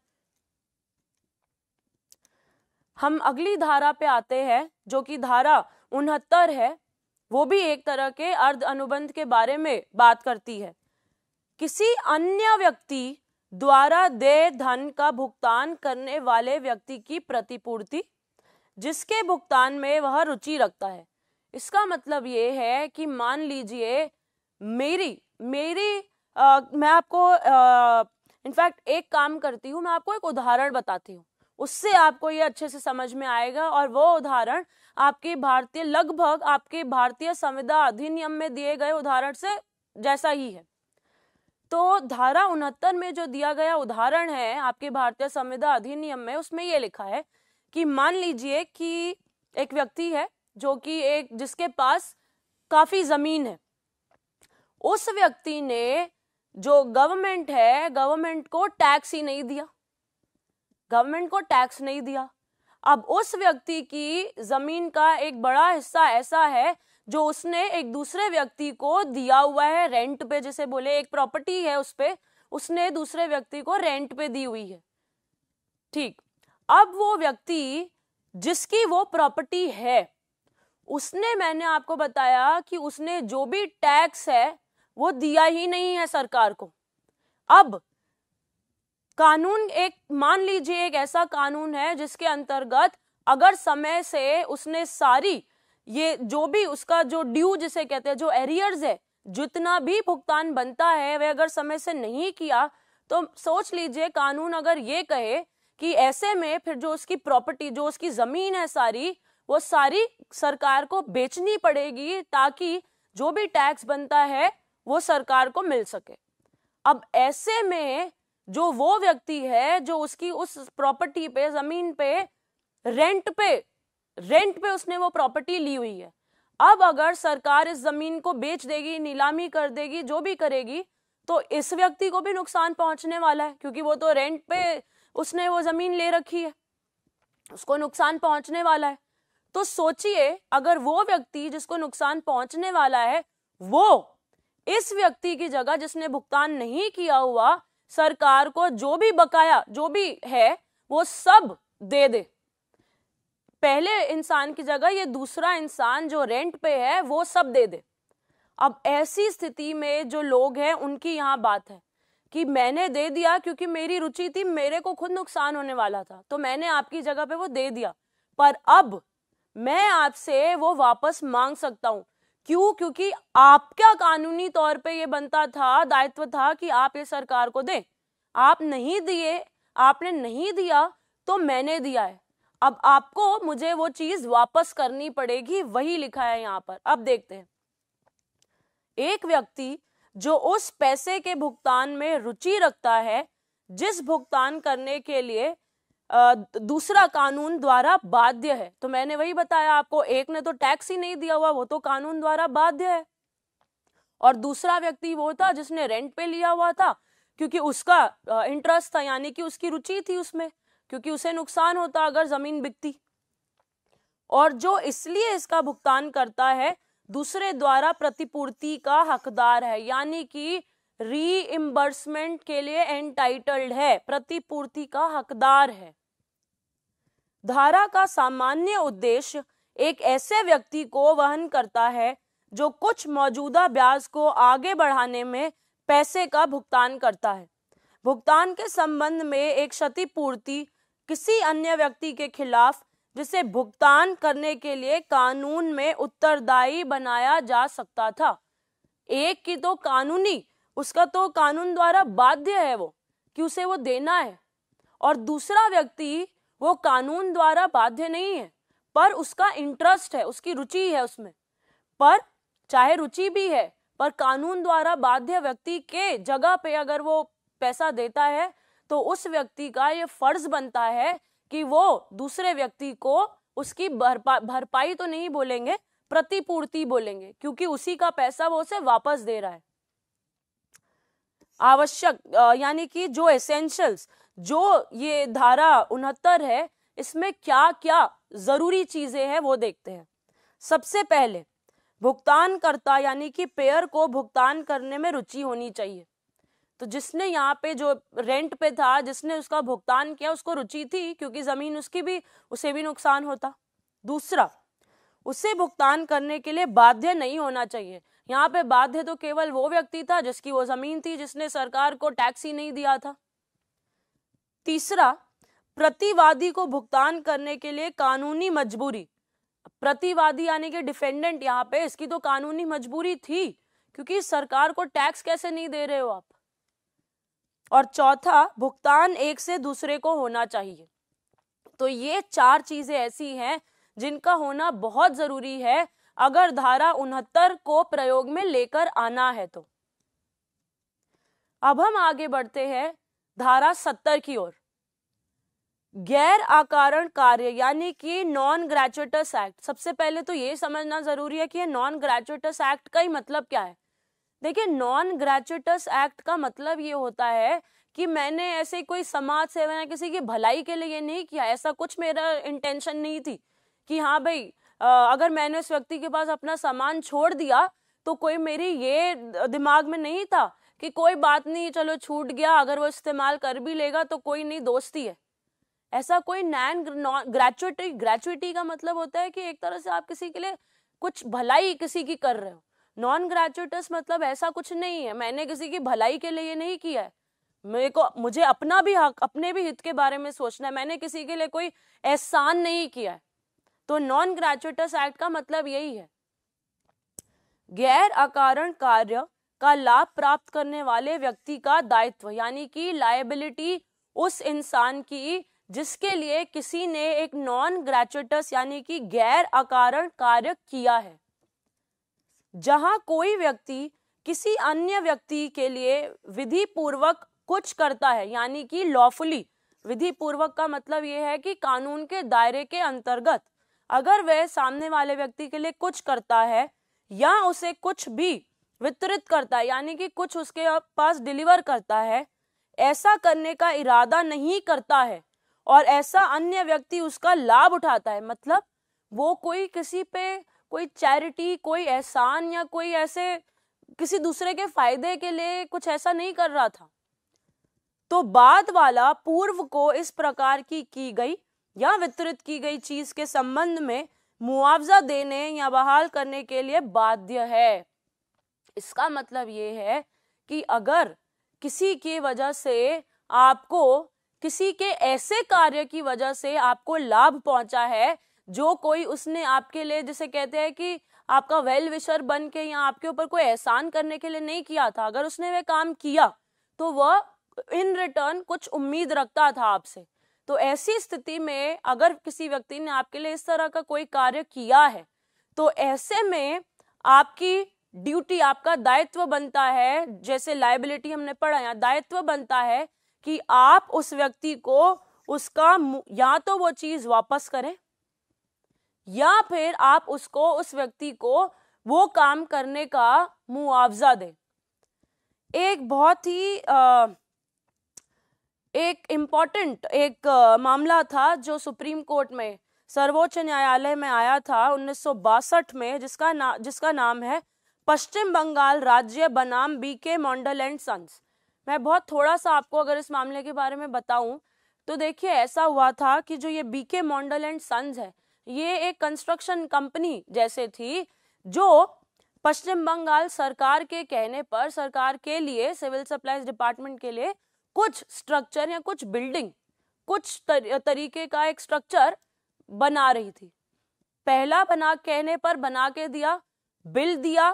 हम अगली धारा पे आते हैं जो कि धारा 69 है, वो भी एक तरह के अर्ध अनुबंध के बारे में बात करती है। किसी अन्य व्यक्ति द्वारा देय धन का भुगतान करने वाले व्यक्ति की प्रतिपूर्ति जिसके भुगतान में वह रुचि रखता है। इसका मतलब ये है कि मान लीजिए मैं आपको इनफैक्ट एक काम करती हूँ, मैं आपको एक उदाहरण बताती हूँ, उससे आपको ये अच्छे से समझ में आएगा। और वो उदाहरण आपके भारतीय लगभग आपके भारतीय संविदा अधिनियम में दिए गए उदाहरण से जैसा ही है। तो धारा 69 में जो दिया गया उदाहरण है आपके भारतीय संविदा अधिनियम में, उसमें ये लिखा है कि मान लीजिए कि एक व्यक्ति है जो कि जिसके पास काफी जमीन है, उस व्यक्ति ने जो गवर्नमेंट है गवर्नमेंट को टैक्स ही नहीं दिया, गवर्नमेंट को टैक्स नहीं दिया। अब उस व्यक्ति की जमीन का एक बड़ा हिस्सा ऐसा है जो उसने एक दूसरे व्यक्ति को दिया हुआ है रेंट पे, जैसे बोले एक प्रॉपर्टी है उस पे उसने दूसरे व्यक्ति को रेंट पे दी हुई है, ठीक। अब वो व्यक्ति जिसकी वो प्रॉपर्टी है उसने, मैंने आपको बताया कि उसने जो भी टैक्स है वो दिया ही नहीं है सरकार को। अब कानून मान लीजिए एक ऐसा कानून है जिसके अंतर्गत अगर समय से उसने सारी ये जो भी उसका जो ड्यू जिसे कहते हैं जो एरियर्स है, जितना भी भुगतान बनता है वह अगर समय से नहीं किया, तो सोच लीजिए कानून अगर ये कहे कि ऐसे में फिर जो उसकी प्रॉपर्टी जो उसकी जमीन है सारी, वो सारी सरकार को बेचनी पड़ेगी ताकि जो भी टैक्स बनता है वो सरकार को मिल सके। अब ऐसे में जो वो व्यक्ति है जो उसकी उस प्रॉपर्टी पे जमीन पे रेंट पे उसने वो प्रॉपर्टी ली हुई है, अब अगर सरकार इस जमीन को बेच देगी, नीलामी कर देगी, जो भी करेगी, तो इस व्यक्ति को भी नुकसान पहुंचने वाला है, क्योंकि वो तो रेंट पे उसने वो जमीन ले रखी है, उसको नुकसान पहुंचने वाला है। तो सोचिए अगर वो व्यक्ति जिसको नुकसान पहुंचने वाला है वो इस व्यक्ति की जगह जिसने भुगतान नहीं किया हुआ सरकार को जो भी बकाया जो भी है वो सब दे दे। पहले इंसान की जगह ये दूसरा इंसान जो रेंट पे है वो सब दे दे। अब ऐसी स्थिति में जो लोग हैं उनकी यहाँ बात है कि मैंने दे दिया क्योंकि मेरी रुचि थी, मेरे को खुद नुकसान होने वाला था तो मैंने आपकी जगह पे वो दे दिया, पर अब मैं आपसे वो वापस मांग सकता हूँ। क्यों? क्योंकि आपका कानूनी तौर पे ये बनता था, दायित्व था कि आप ये सरकार को दें, आप नहीं दिए, आपने नहीं दिया तो मैंने दिया है, अब आपको मुझे वो चीज वापस करनी पड़ेगी, वही लिखा है यहाँ पर। अब देखते हैं, एक व्यक्ति जो उस पैसे के भुगतान में रुचि रखता है जिस भुगतान करने के लिए दूसरा कानून द्वारा बाध्य है। तो मैंने वही बताया आपको, एक ने तो टैक्स ही नहीं दिया हुआ, वो तो कानून द्वारा बाध्य है, और दूसरा व्यक्ति वो था जिसने रेंट पे लिया हुआ था क्योंकि उसका इंटरेस्ट था, यानी कि उसकी रुचि थी उसमें, क्योंकि उसे नुकसान होता अगर जमीन बिकती, और जो इसलिए इसका भुगतान करता है दूसरे द्वारा प्रतिपूर्ति का हकदार है, यानी कि रीइंबर्समेंट के लिए एंटाइटल्ड है, प्रतिपूर्ति का हकदार है। धारा का सामान्य उद्देश्य एक ऐसे व्यक्ति को वहन करता है जो कुछ मौजूदा ब्याज को आगे बढ़ाने में पैसे का भुगतान करता है। भुगतान के संबंध में एक क्षतिपूर्ति किसी अन्य व्यक्ति के खिलाफ जिसे भुगतान करने के लिए कानून में उत्तरदायी बनाया जा सकता था। एक की तो कानूनी, उसका तो कानून द्वारा बाध्य है वो कि उसे वो देना है, और दूसरा व्यक्ति वो कानून द्वारा बाध्य नहीं है पर उसका इंटरेस्ट है, उसकी रुचि है उसमें, पर चाहे रुचि भी है पर कानून द्वारा बाध्य व्यक्ति के जगह पे अगर वो पैसा देता है तो उस व्यक्ति का ये फर्ज बनता है कि वो दूसरे व्यक्ति को उसकी भरपाई तो नहीं बोलेंगे, प्रतिपूर्ति बोलेंगे, क्योंकि उसी का पैसा वो उसे वापस दे रहा है। आवश्यक यानी कि जो एसेंशियल्स, जो ये धारा 69 है, इसमें क्या क्या जरूरी चीजें हैं वो देखते हैं। सबसे पहले भुगतानकर्ता यानी कि पेयर को भुगतान करने में रुचि होनी चाहिए। तो जिसने यहाँ पे जो रेंट पे था, जिसने उसका भुगतान किया, उसको रुचि थी, क्योंकि जमीन उसकी भी, उसे भी नुकसान होता। दूसरा, उसे भुगतान करने के लिए बाध्य नहीं होना चाहिए। यहाँ पे बाध्य तो केवल वो व्यक्ति था जिसकी वो जमीन थी, जिसने सरकार को टैक्स ही नहीं दिया था। तीसरा, प्रतिवादी को भुगतान करने के लिए कानूनी मजबूरी। प्रतिवादी यानी कि डिफेंडेंट, यहाँ पे इसकी तो कानूनी मजबूरी थी, क्योंकि सरकार को टैक्स कैसे नहीं दे रहे हो आप। और चौथा, भुगतान एक से दूसरे को होना चाहिए। तो ये चार चीजें ऐसी हैं जिनका होना बहुत जरूरी है अगर धारा 69 को प्रयोग में लेकर आना है तो। अब हम आगे बढ़ते हैं धारा 70 की ओर। गैर आकारण कार्य यानी कि नॉन ग्रैच्युटस एक्ट। सबसे पहले तो ये समझना जरूरी है कि नॉन ग्रैच्युटस एक्ट का ही मतलब क्या है। देखिए, नॉन ग्रैच्युटस एक्ट का मतलब ये होता है कि मैंने ऐसे कोई समाज सेवा या किसी की भलाई के लिए ये नहीं किया, ऐसा कुछ मेरा इंटेंशन नहीं थी कि हाँ भाई अगर मैंने उस व्यक्ति के पास अपना सामान छोड़ दिया तो कोई, मेरी ये दिमाग में नहीं था कि कोई बात नहीं, चलो छूट गया, अगर वो इस्तेमाल कर भी लेगा तो कोई नहीं, दोस्ती है, ऐसा कोई ग्रैच्युटी। ग्रैच्युटी का मतलब होता है कि एक तरह से आप किसी के लिए कुछ भलाई किसी की कर रहे हो। नॉन ग्रैच्युटस मतलब ऐसा कुछ नहीं है, मैंने किसी की भलाई के लिए नहीं किया है, मुझे अपना भी हक, अपने भी हित के बारे में सोचना है, मैंने किसी के लिए कोई एहसान नहीं किया है। तो नॉन ग्रैच्युटस एक्ट का मतलब यही है। गैर अकारण कार्य का लाभ प्राप्त करने वाले व्यक्ति का दायित्व यानी कि लायबिलिटी उस इंसान की जिसके लिए किसी ने एक नॉन ग्रैच्युटस यानी कि गैर अकारण कार्य किया है। जहां कोई व्यक्ति किसी अन्य व्यक्ति के लिए विधि पूर्वक कुछ करता है यानी कि लॉफुली, विधि पूर्वक का मतलब यह है कि कानून के दायरे के अंतर्गत अगर वह सामने वाले व्यक्ति के लिए कुछ करता है या उसे कुछ भी वितरित करता है यानी कि कुछ उसके पास डिलीवर करता है, ऐसा करने का इरादा नहीं करता है और ऐसा अन्य व्यक्ति उसका लाभ उठाता है, मतलब वो कोई किसी पे कोई चैरिटी, कोई एहसान या कोई ऐसे किसी दूसरे के फायदे के लिए कुछ ऐसा नहीं कर रहा था, तो बाद वाला पूर्व को इस प्रकार की गई या वितरित की गई चीज के संबंध में मुआवजा देने या बहाल करने के लिए बाध्य है। इसका मतलब ये है कि अगर किसी की वजह से आपको, किसी के ऐसे कार्य की वजह से आपको लाभ पहुंचा है जो कोई उसने आपके लिए, जैसे कहते हैं कि आपका वेल विशर बन के या आपके ऊपर कोई एहसान करने के लिए नहीं किया था, अगर उसने वह काम किया तो वह इन रिटर्न कुछ उम्मीद रखता था आपसे। तो ऐसी स्थिति में अगर किसी व्यक्ति ने आपके लिए इस तरह का कोई कार्य किया है तो ऐसे में आपकी ड्यूटी, आपका दायित्व बनता है, जैसे लायबिलिटी हमने पढ़ा, यहाँ दायित्व बनता है कि आप उस व्यक्ति को उसका या तो वो चीज वापस करें या फिर आप उसको, उस व्यक्ति को वो काम करने का मुआवजा दें। एक बहुत ही एक इम्पॉर्टेंट एक मामला था जो सुप्रीम कोर्ट में, सर्वोच्च न्यायालय में आया था 1962 में, जिसका नाम है पश्चिम बंगाल राज्य बनाम बीके मोंडल एंड सन्स। मैं बहुत थोड़ा सा आपको अगर इस मामले के बारे में बताऊं तो देखिए, ऐसा हुआ था कि जो ये बीके मोंडल एंड सन्स है, ये एक कंस्ट्रक्शन कंपनी जैसे थी जो पश्चिम बंगाल सरकार के कहने पर, सरकार के लिए, सिविल सप्लाईज डिपार्टमेंट के लिए कुछ स्ट्रक्चर या कुछ बिल्डिंग, कुछ तरीके का एक स्ट्रक्चर बना रही थी। पहला बना, कहने पर बना के दिया, बिल दिया,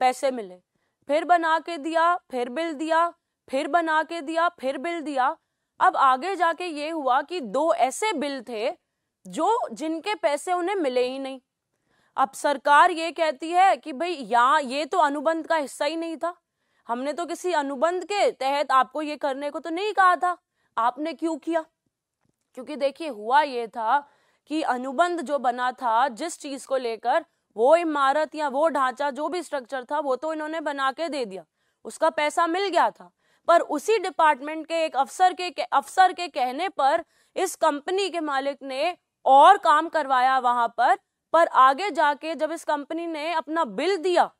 पैसे मिले, फिर बना के दिया, फिर बिल दिया, फिर बना के दिया, फिर बिल दिया। अब आगे जाके ये हुआ कि दो ऐसे बिल थे जो, जिनके पैसे उन्हें मिले ही नहीं। अब सरकार ये कहती है कि भाई यहाँ ये तो अनुबंध का हिस्सा ही नहीं था, हमने तो किसी अनुबंध के तहत आपको ये करने को तो नहीं कहा था, आपने क्यों किया। क्योंकि देखिए हुआ ये था कि अनुबंध जो बना था जिस चीज को लेकर, वो इमारत या वो ढांचा जो भी स्ट्रक्चर था वो तो इन्होंने बना के दे दिया, उसका पैसा मिल गया था, पर उसी डिपार्टमेंट के एक अफसर के कहने पर इस कंपनी के मालिक ने और काम करवाया वहां पर आगे जाके जब इस कंपनी ने अपना बिल दिया,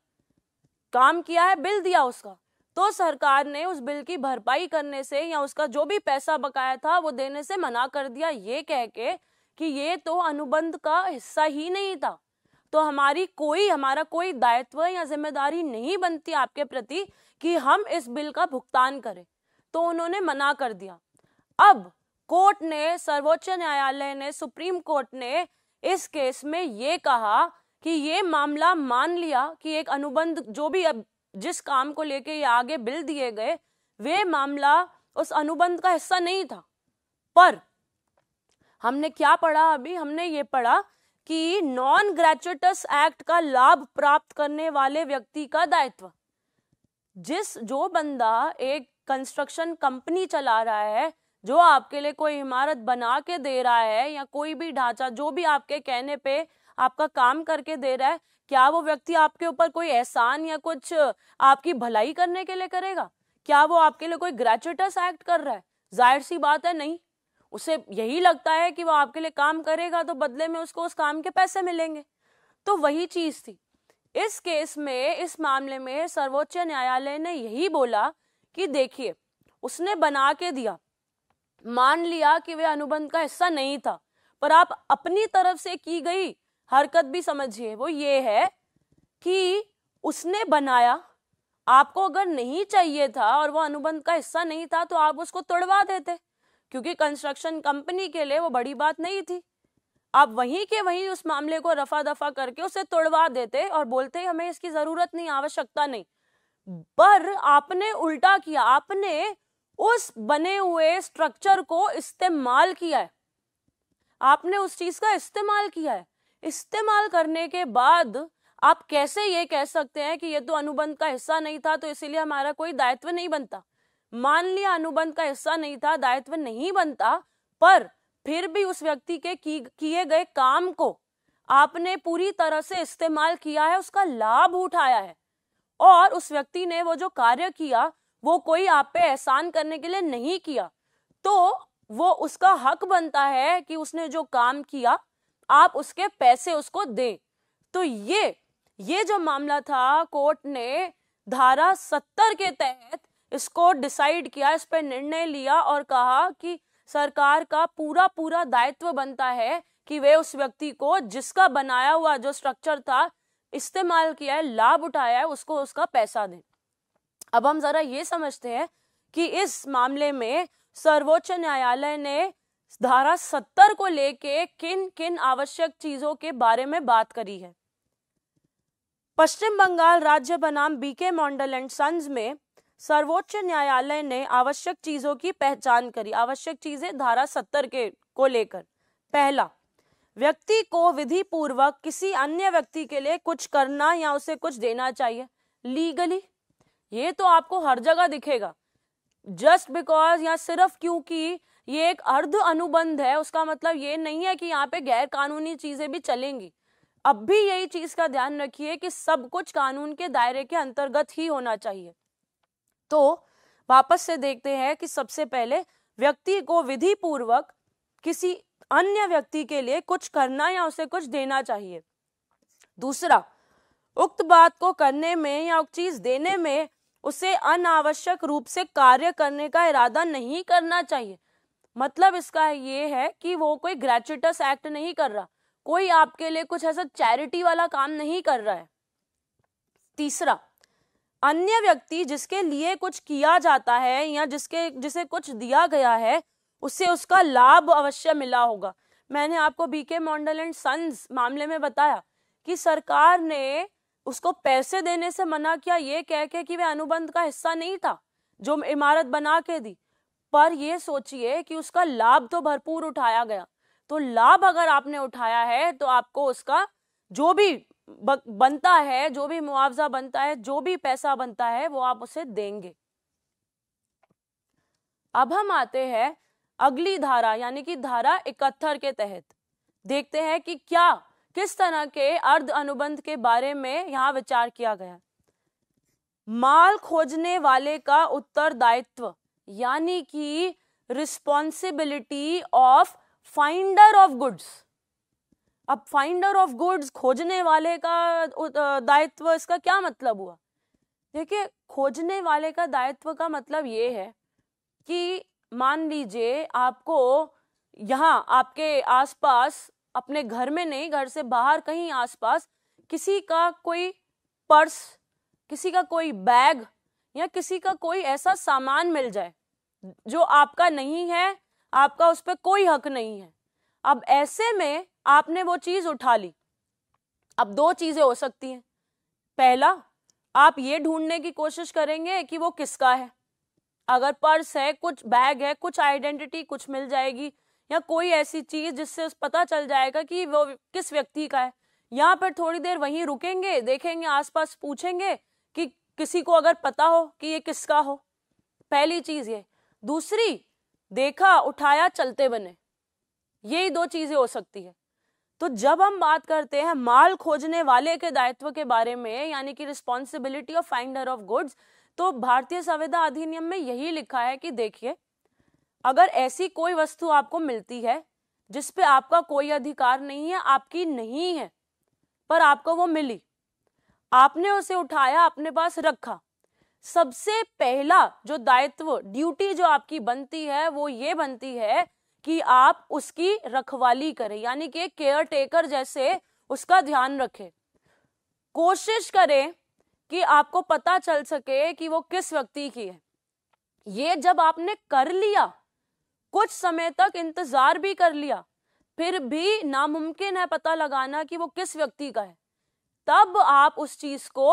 काम किया है बिल दिया उसका, तो सरकार ने उस बिल की भरपाई करने से या उसका जो भी पैसा बकाया था वो देने से मना कर दिया, ये कह के कि ये तो अनुबंध का हिस्सा ही नहीं था, तो हमारा कोई दायित्व या जिम्मेदारी नहीं बनती आपके प्रति कि हम इस बिल का भुगतान करें, तो उन्होंने मना कर दिया। अब कोर्ट ने, सर्वोच्च न्यायालय ने, सुप्रीम कोर्ट ने इस केस में ये कहा कि ये मामला मान लिया कि एक अनुबंध जो भी अब जिस काम को लेके ये आगे बिल दिए गए वे मामला उस अनुबंध का हिस्सा नहीं था। पर हमने क्या पढ़ा, अभी हमने ये पढ़ा कि नॉन ग्रेच्युटस एक्ट का लाभ प्राप्त करने वाले व्यक्ति का दायित्व, जिस जो बंदा एक कंस्ट्रक्शन कंपनी चला रहा है, जो आपके लिए कोई इमारत बना के दे रहा है या कोई भी ढांचा जो भी आपके कहने पे आपका काम करके दे रहा है, क्या वो व्यक्ति आपके ऊपर कोई एहसान या कुछ आपकी भलाई करने के लिए करेगा? क्या वो आपके लिए कोई ग्रेच्युटस एक्ट कर रहा है? जाहिर सी बात है नहीं। उसे यही लगता है कि वो आपके लिए काम करेगा तो बदले में उसको उस काम के पैसे मिलेंगे, तो वही चीज थी इस केस में। इस मामले में सर्वोच्च न्यायालय ने यही बोला कि देखिए, उसने बना के दिया, मान लिया कि वह अनुबंध का हिस्सा नहीं था, पर आप अपनी तरफ से की गई हरकत भी समझिए, वो ये है कि उसने बनाया, आपको अगर नहीं चाहिए था और वो अनुबंध का हिस्सा नहीं था तो आप उसको तोड़वा देते, क्योंकि कंस्ट्रक्शन कंपनी के लिए वो बड़ी बात नहीं थी। आप वहीं के वहीं उस मामले को रफा दफा करके उसे तोड़वा देते और बोलते हमें इसकी जरूरत नहीं, आवश्यकता नहीं, पर आपने उल्टा किया, आपने उस बने हुए स्ट्रक्चर को इस्तेमाल किया है, आपने उस चीज का इस्तेमाल किया है। इस्तेमाल करने के बाद आप कैसे ये कह सकते हैं कि ये तो अनुबंध का हिस्सा नहीं था तो इसीलिए हमारा कोई दायित्व नहीं बनता? मान लिया अनुबंध का हिस्सा नहीं था, दायित्व नहीं बनता, पर फिर भी उस व्यक्ति के किए गए काम को आपने पूरी तरह से इस्तेमाल किया है, उसका लाभ उठाया है, और उस व्यक्ति ने वो जो कार्य किया वो कोई आप पे एहसान करने के लिए नहीं किया, तो वो उसका हक बनता है कि उसने जो काम किया आप उसके पैसे उसको दें। तो ये जो मामला था, कोर्ट ने धारा 70 के तहत इसको डिसाइड किया, इस पर निर्णय लिया और कहा कि सरकार का पूरा दायित्व बनता है कि वे उस व्यक्ति को जिसका बनाया हुआ जो स्ट्रक्चर था, इस्तेमाल किया है, लाभ उठाया है, उसको उसका पैसा दें। अब हम जरा ये समझते हैं कि इस मामले में सर्वोच्च न्यायालय ने धारा 70 को लेके किन किन आवश्यक चीजों के बारे में बात करी है। पश्चिम बंगाल राज्य बनाम बीके मोंडल एंड सन्स में सर्वोच्च न्यायालय ने आवश्यक चीजों की पहचान करी। आवश्यक चीजें धारा 70 को लेकर, पहला, व्यक्ति को विधि पूर्वक किसी अन्य व्यक्ति के लिए कुछ करना या उसे कुछ देना चाहिए लीगली। ये तो आपको हर जगह दिखेगा, जस्ट बिकॉज या सिर्फ क्योंकि ये एक अर्ध अनुबंध है उसका मतलब ये नहीं है कि यहाँ पे गैर कानूनी चीजें भी चलेंगी। अब भी यही चीज का ध्यान रखिए कि सब कुछ कानून के दायरे के अंतर्गत ही होना चाहिए। तो वापस से देखते हैं कि सबसे पहले व्यक्ति को विधि पूर्वक किसी अन्य व्यक्ति के लिए कुछ करना या उसे कुछ देना चाहिए। दूसरा, उक्त बात को करने में या उक्त चीज देने में उसे अनावश्यक रूप से कार्य करने का इरादा नहीं करना चाहिए। मतलब इसका ये है कि वो कोई ग्रेच्युटस एक्ट नहीं कर रहा, कोई आपके लिए कुछ ऐसा चैरिटी वाला काम नहीं कर रहा है। तीसरा, अन्य व्यक्ति जिसके लिए कुछ किया जाता है या जिसे कुछ दिया गया है उसे उसका लाभ अवश्य मिला होगा। मैंने आपको बीके मोंडल एंड सन्स मामले में बताया कि सरकार ने उसको पैसे देने से मना किया ये कह के कि वह अनुबंध का हिस्सा नहीं था जो इमारत बना के दी, पर यह सोचिए कि उसका लाभ तो भरपूर उठाया गया। तो लाभ अगर आपने उठाया है तो आपको उसका जो भी बनता है, जो भी मुआवजा बनता है, जो भी पैसा बनता है, वो आप उसे देंगे। अब हम आते हैं अगली धारा यानी कि धारा 71 के तहत देखते हैं कि क्या किस तरह के अर्ध अनुबंध के बारे में यहाँ विचार किया गया। माल खोजने वाले का उत्तरदायित्व यानी कि responsibility of finder of goods. अब फाइंडर ऑफ गुड्स खोजने वाले का दायित्व, इसका क्या मतलब हुआ? देखिए, खोजने वाले का दायित्व का मतलब ये है कि मान लीजिए आपको यहाँ आपके आसपास, अपने घर में नहीं, घर से बाहर कहीं आसपास किसी का कोई पर्स, किसी का कोई बैग या किसी का कोई ऐसा सामान मिल जाए जो आपका नहीं है, आपका उस पर कोई हक नहीं है। अब ऐसे में आपने वो चीज उठा ली। अब दो चीजें हो सकती हैं। पहला, आप ये ढूंढने की कोशिश करेंगे कि वो किसका है। अगर पर्स है, कुछ बैग है, कुछ आइडेंटिटी कुछ मिल जाएगी या कोई ऐसी चीज जिससे पता चल जाएगा कि वो किस व्यक्ति का है। यहाँ पर थोड़ी देर वहीं रुकेंगे, देखेंगे आसपास, पूछेंगे कि किसी को अगर पता हो कि ये किसका हो। पहली चीज ये। दूसरी, देखा, उठाया, चलते बने। यही दो चीजें हो सकती है। तो जब हम बात करते हैं माल खोजने वाले के दायित्व के बारे में यानी कि responsibility of finder of goods, तो भारतीय संविदा अधिनियम में यही लिखा है कि देखिए, अगर ऐसी कोई वस्तु आपको मिलती है जिस पे आपका कोई अधिकार नहीं है, आपकी नहीं है, पर आपको वो मिली, आपने उसे उठाया, अपने पास रखा, सबसे पहला जो दायित्व, ड्यूटी जो आपकी बनती है वो ये बनती है कि आप उसकी रखवाली करें, यानी कि केयर टेकर जैसे उसका ध्यान रखें। कोशिश करें कि आपको पता चल सके कि वो किस व्यक्ति की है। ये जब आपने कर लिया, कुछ समय तक इंतजार भी कर लिया, फिर भी नामुमकिन है पता लगाना कि वो किस व्यक्ति का है, तब आप उस चीज को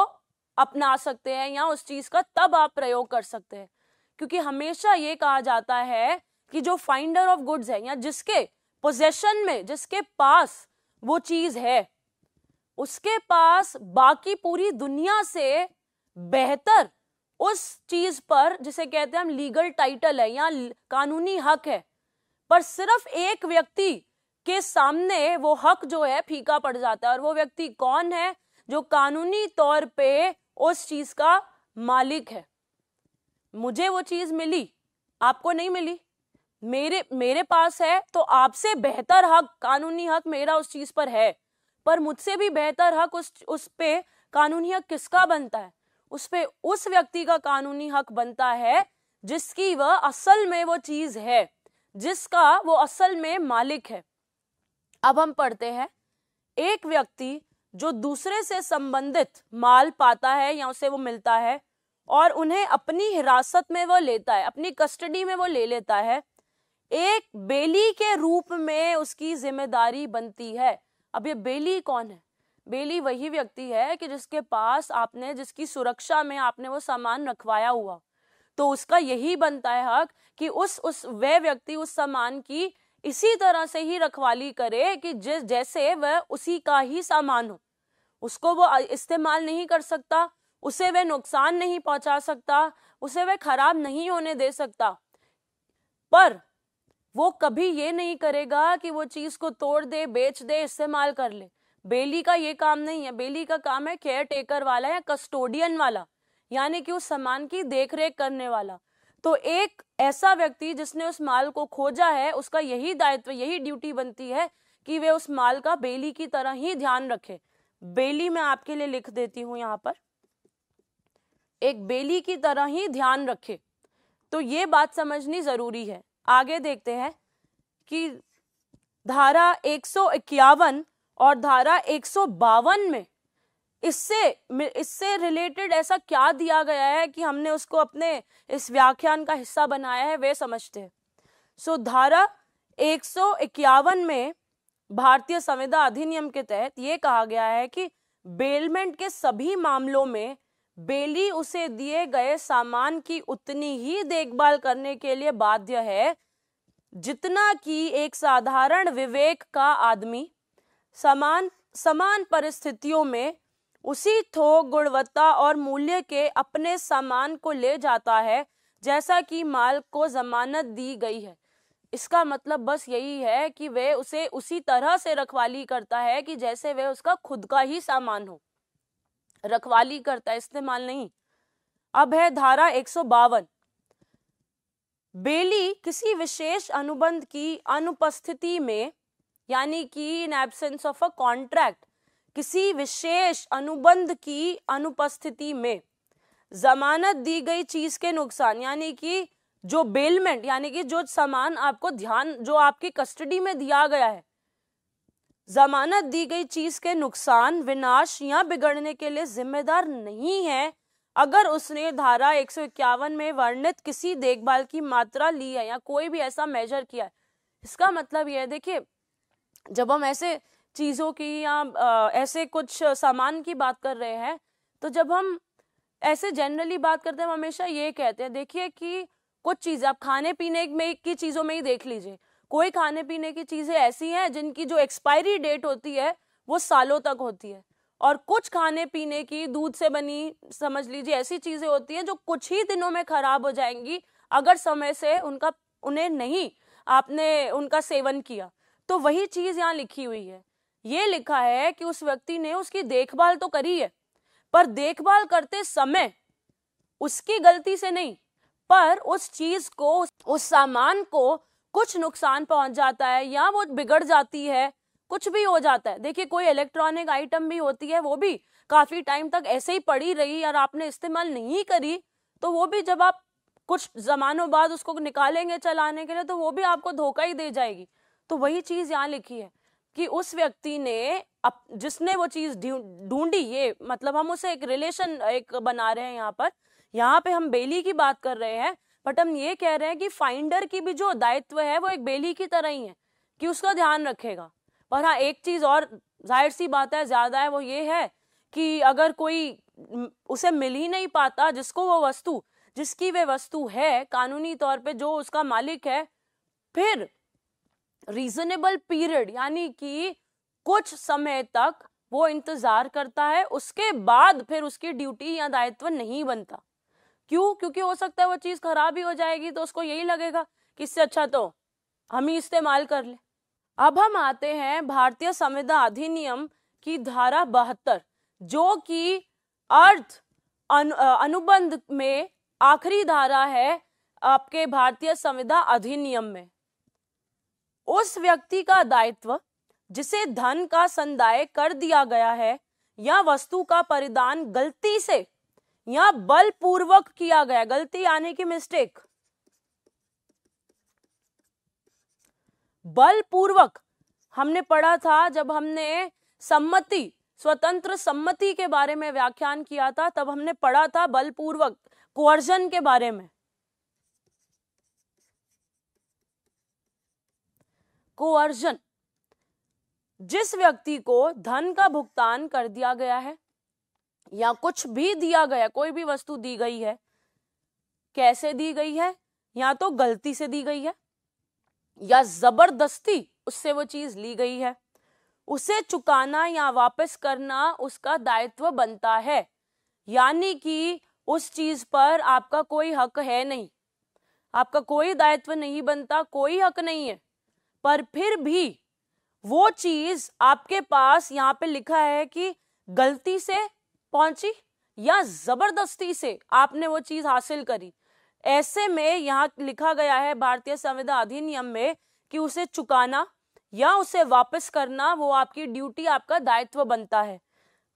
अपना सकते हैं या उस चीज का तब आप प्रयोग कर सकते हैं। क्योंकि हमेशा ये कहा जाता है कि जो फाइंडर ऑफ गुड्स है या जिसके पोजेशन में, जिसके पास वो चीज है, उसके पास बाकी पूरी दुनिया से बेहतर उस चीज पर, जिसे कहते हैं हम लीगल टाइटल है या कानूनी हक है, पर सिर्फ एक व्यक्ति के सामने वो हक जो है फीका पड़ जाता है। और वो व्यक्ति कौन है? जो कानूनी तौर पे उस चीज का मालिक है। मुझे वो चीज मिली, आपको नहीं मिली, मेरे पास है, तो आपसे बेहतर हक, कानूनी हक मेरा उस चीज पर है, पर मुझसे भी बेहतर हक उस पे कानूनी हक किसका बनता है? उस पे उस व्यक्ति का कानूनी हक बनता है जिसकी वह असल में वो चीज है, जिसका वो असल में मालिक है। अब हम पढ़ते हैं, एक व्यक्ति जो दूसरे से संबंधित माल पाता है या उसे वो मिलता है और उन्हें अपनी हिरासत में वो लेता है, अपनी कस्टडी में वो ले लेता है, एक बेली के रूप में उसकी जिम्मेदारी बनती है। अब ये बेली कौन है? बेली वही व्यक्ति है कि जिसके पास आपने, जिसकी सुरक्षा में आपने वो सामान रखवाया हुआ, तो उसका यही बनता है हक कि उस वह व्यक्ति उस सामान की इसी तरह से ही रखवाली करे कि जैसे वह उसी का ही सामान हो। उसको वो इस्तेमाल नहीं कर सकता, उसे वह नुकसान नहीं पहुंचा सकता, उसे वह खराब नहीं होने दे सकता, पर वो कभी ये नहीं करेगा कि वो चीज को तोड़ दे, बेच दे, इस्तेमाल कर ले। बेली का ये काम नहीं है। बेली का काम है केयर टेकर वाला या कस्टोडियन वाला, यानी कि उस सामान की देखरेख करने वाला। तो एक ऐसा व्यक्ति जिसने उस माल को खोजा है, उसका यही दायित्व, यही ड्यूटी बनती है कि वे उस माल का बेली की तरह ही ध्यान रखे। बेली मैं आपके लिए लिख देती हूं यहाँ पर, एक बेली की तरह ही ध्यान रखे। तो ये बात समझनी जरूरी है। आगे देखते हैं कि धारा 151 और धारा 152 में इससे रिलेटेड ऐसा क्या दिया गया है कि हमने उसको अपने इस व्याख्यान का हिस्सा बनाया है, वे समझते हैं। सो धारा 151 में भारतीय संविदा अधिनियम के तहत ये कहा गया है कि बेलमेंट के सभी मामलों में बेली उसे दिए गए सामान की उतनी ही देखभाल करने के लिए बाध्य है जितना कि एक साधारण विवेक का आदमी समान परिस्थितियों में उसी थोक, गुणवत्ता और मूल्य के अपने सामान को ले जाता है जैसा कि माल को जमानत दी गई है। इसका मतलब बस यही है कि वे उसे उसी तरह से रखवाली करता है कि जैसे वे उसका खुद का ही सामान हो। रखवाली करता है, इस्तेमाल नहीं। अब है धारा 152। बेली किसी विशेष अनुबंध की अनुपस्थिति में, यानी कि in absence of a contract, किसी विशेष अनुबंध की अनुपस्थिति में जमानत दी गई चीज के नुकसान, यानी कि जो बेलमेंट, यानी कि जो सामान आपको जो आपकी कस्टडी में दिया गया है, जमानत दी गई चीज के नुकसान, विनाश या बिगड़ने के लिए जिम्मेदार नहीं है अगर उसने धारा 151 में वर्णित किसी देखभाल की मात्रा ली है या कोई भी ऐसा मेजर किया है। इसका मतलब यह है, देखिए जब हम ऐसे चीजों की या ऐसे कुछ सामान की बात कर रहे हैं, तो जब हम ऐसे जनरली बात करते हैं, हम हमेशा ये कहते हैं देखिए कि कुछ चीज़ें आप खाने पीने में की चीज़ों में ही देख लीजिए, कोई खाने पीने की चीज़ें ऐसी हैं जिनकी जो एक्सपायरी डेट होती है वो सालों तक होती है, और कुछ खाने पीने की दूध से बनी, समझ लीजिए, ऐसी चीज़ें होती हैं जो कुछ ही दिनों में खराब हो जाएंगी अगर समय से उनका सेवन किया। तो वही चीज़ यहाँ लिखी हुई है। ये लिखा है कि उस व्यक्ति ने उसकी देखभाल तो करी है, पर देखभाल करते समय उसकी गलती से नहीं, पर उस चीज को, उस सामान को कुछ नुकसान पहुंच जाता है या वो बिगड़ जाती है, कुछ भी हो जाता है। देखिए कोई इलेक्ट्रॉनिक आइटम भी होती है, वो भी काफी टाइम तक ऐसे ही पड़ी रही और आपने इस्तेमाल नहीं करी, तो वो भी जब आप कुछ जमानों बाद उसको निकालेंगे चलाने के लिए, तो वो भी आपको धोखा ही दे जाएगी। तो वही चीज यहाँ लिखी है कि उस व्यक्ति ने जिसने वो चीज ढूंढी, ये मतलब हम उसे एक रिलेशन बना रहे हैं। यहाँ पे हम बेली की बात कर रहे हैं, बट हम ये कह रहे हैं कि फाइंडर की भी जो दायित्व है वो एक बेली की तरह ही है कि उसका ध्यान रखेगा। पर हाँ, एक चीज और जाहिर सी बात है ज्यादा है, वो ये है कि अगर कोई उसे मिल ही नहीं पाता जिसको वो वस्तु, जिसकी वे वस्तु है कानूनी तौर पे, जो उसका मालिक है, फिर रीजनेबल पीरियड यानी कि कुछ समय तक वो इंतजार करता है, उसके बाद फिर उसकी ड्यूटी या दायित्व नहीं बनता। क्यों? क्योंकि हो सकता है वो चीज खराब ही हो जाएगी, तो उसको यही लगेगा कि इससे अच्छा तो हम ही इस्तेमाल कर ले। अब हम आते हैं भारतीय संविदा अधिनियम की धारा 72, जो कि अर्ध अनुबंध में आखिरी धारा है आपके भारतीय संविदा अधिनियम में। उस व्यक्ति का दायित्व जिसे धन का संदाय कर दिया गया है या वस्तु का परिधान गलती से या बलपूर्वक किया गया, गलती यानी कि मिस्टेक, बलपूर्वक हमने पढ़ा था जब हमने सम्मति, स्वतंत्र सम्मति के बारे में व्याख्यान किया था, तब हमने पढ़ा था बलपूर्वक कोर्जन के बारे में। कोअर्जन, जिस व्यक्ति को धन का भुगतान कर दिया गया है या कुछ भी दिया गया, कोई भी वस्तु दी गई है, कैसे दी गई है, या तो गलती से दी गई है या जबरदस्ती उससे वो चीज ली गई है, उसे चुकाना या वापस करना उसका दायित्व बनता है। यानी कि उस चीज पर आपका कोई हक है नहीं, आपका कोई दायित्व नहीं बनता, कोई हक नहीं है, पर फिर भी वो चीज आपके पास, यहाँ पे लिखा है कि गलती से पहुंची या जबरदस्ती से आपने वो चीज हासिल करी, ऐसे में यहाँ लिखा गया है भारतीय संविदा अधिनियम में कि उसे चुकाना या उसे वापस करना वो आपकी ड्यूटी, आपका दायित्व बनता है।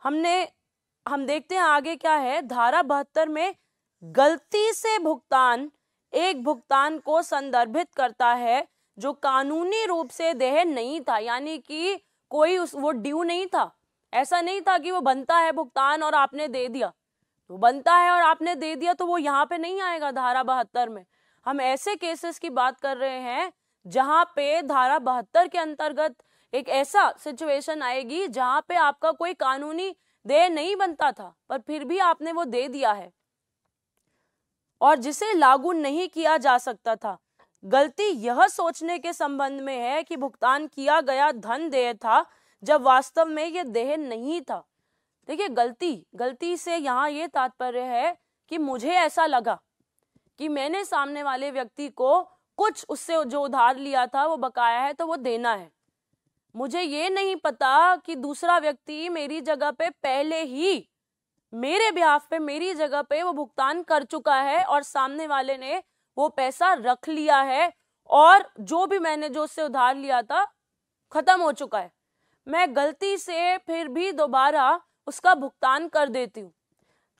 हम देखते हैं आगे क्या है। धारा 72 में गलती से भुगतान एक भुगतान को संदर्भित करता है जो कानूनी रूप से देय नहीं था, यानी कि कोई वो ड्यू नहीं था, ऐसा नहीं था कि वो बनता है भुगतान और आपने दे दिया, वो बनता है और आपने दे दिया, तो वो यहाँ पे नहीं आएगा धारा 72 में। हम ऐसे केसेस की बात कर रहे हैं जहाँ पे धारा 72 के अंतर्गत एक ऐसा सिचुएशन आएगी जहाँ पे आपका कोई कानूनी देय नहीं बनता था, पर फिर भी आपने वो दे दिया है और जिसे लागू नहीं किया जा सकता था। गलती यह सोचने के संबंध में है कि भुगतान किया गया धन देय था जब वास्तव में यह देय नहीं था। देखिए गलती से यहाँ ये तात्पर्य है कि मुझे ऐसा लगा कि मैंने सामने वाले व्यक्ति को कुछ उससे जो उधार लिया था वो बकाया है तो वो देना है। मुझे ये नहीं पता कि दूसरा व्यक्ति मेरी जगह पे पहले ही मेरे बिहाफ पे मेरी जगह पे वो भुगतान कर चुका है और सामने वाले ने वो पैसा रख लिया है और जो भी मैंने जो उससे उधार लिया था खत्म हो चुका है। मैं गलती से फिर भी दोबारा उसका भुगतान कर देती हूँ।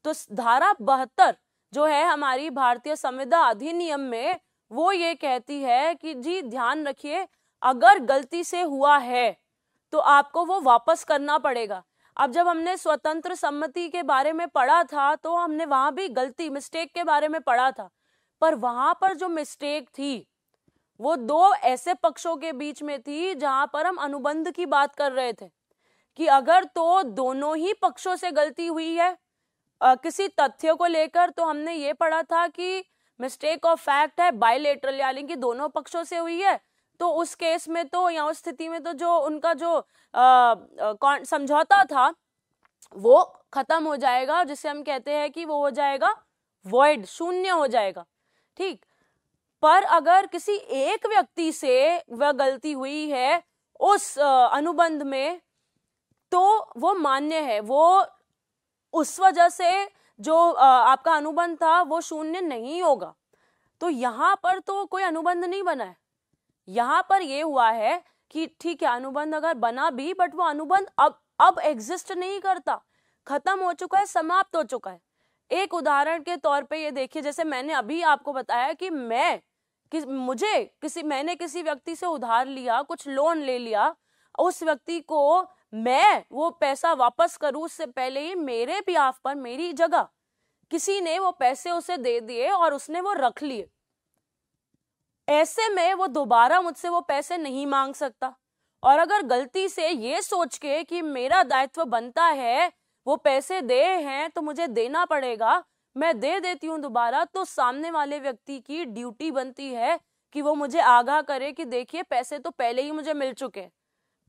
तो धारा 72 जो है हमारी भारतीय संविदा अधिनियम में वो ये कहती है कि जी ध्यान रखिए, अगर गलती से हुआ है तो आपको वो वापस करना पड़ेगा। अब जब हमने स्वतंत्र सम्मति के बारे में पढ़ा था तो हमने वहां भी गलती मिस्टेक के बारे में पढ़ा था, पर वहां पर जो मिस्टेक थी वो दो ऐसे पक्षों के बीच में थी जहां पर हम अनुबंध की बात कर रहे थे कि अगर तो दोनों ही पक्षों से गलती हुई है किसी तथ्य को लेकर, तो हमने ये पढ़ा था कि मिस्टेक ऑफ फैक्ट है बायलैटरल, यानी कि दोनों पक्षों से हुई है तो उस केस में तो या उस स्थिति में तो जो उनका जो समझौता था वो खत्म हो जाएगा, जिसे हम कहते हैं कि वो हो जाएगा वॉइड, शून्य हो जाएगा। ठीक, पर अगर किसी एक व्यक्ति से वह गलती हुई है उस अनुबंध में तो वो मान्य है, वो उस वजह से जो आपका अनुबंध था वो शून्य नहीं होगा। तो यहाँ पर तो कोई अनुबंध नहीं बना है, यहाँ पर यह हुआ है कि ठीक है अनुबंध अगर बना भी बट वो अनुबंध अब एग्जिस्ट नहीं करता, खत्म हो चुका है, समाप्त हो चुका है। एक उदाहरण के तौर पे ये देखिए, जैसे मैंने अभी आपको बताया कि मैंने किसी व्यक्ति से उधार लिया, कुछ लोन ले लिया, उस व्यक्ति को मैं वो पैसा वापस करूं उससे पहले ही मेरे बिहाफ पर मेरी जगह किसी ने वो पैसे उसे दे दिए और उसने वो रख लिए। ऐसे में वो दोबारा मुझसे वो पैसे नहीं मांग सकता, और अगर गलती से ये सोच के कि मेरा दायित्व बनता है वो पैसे दे हैं तो मुझे देना पड़ेगा, मैं दे देती हूँ दोबारा, तो सामने वाले व्यक्ति की ड्यूटी बनती है कि वो मुझे आगाह करे कि देखिए पैसे तो पहले ही मुझे मिल चुके।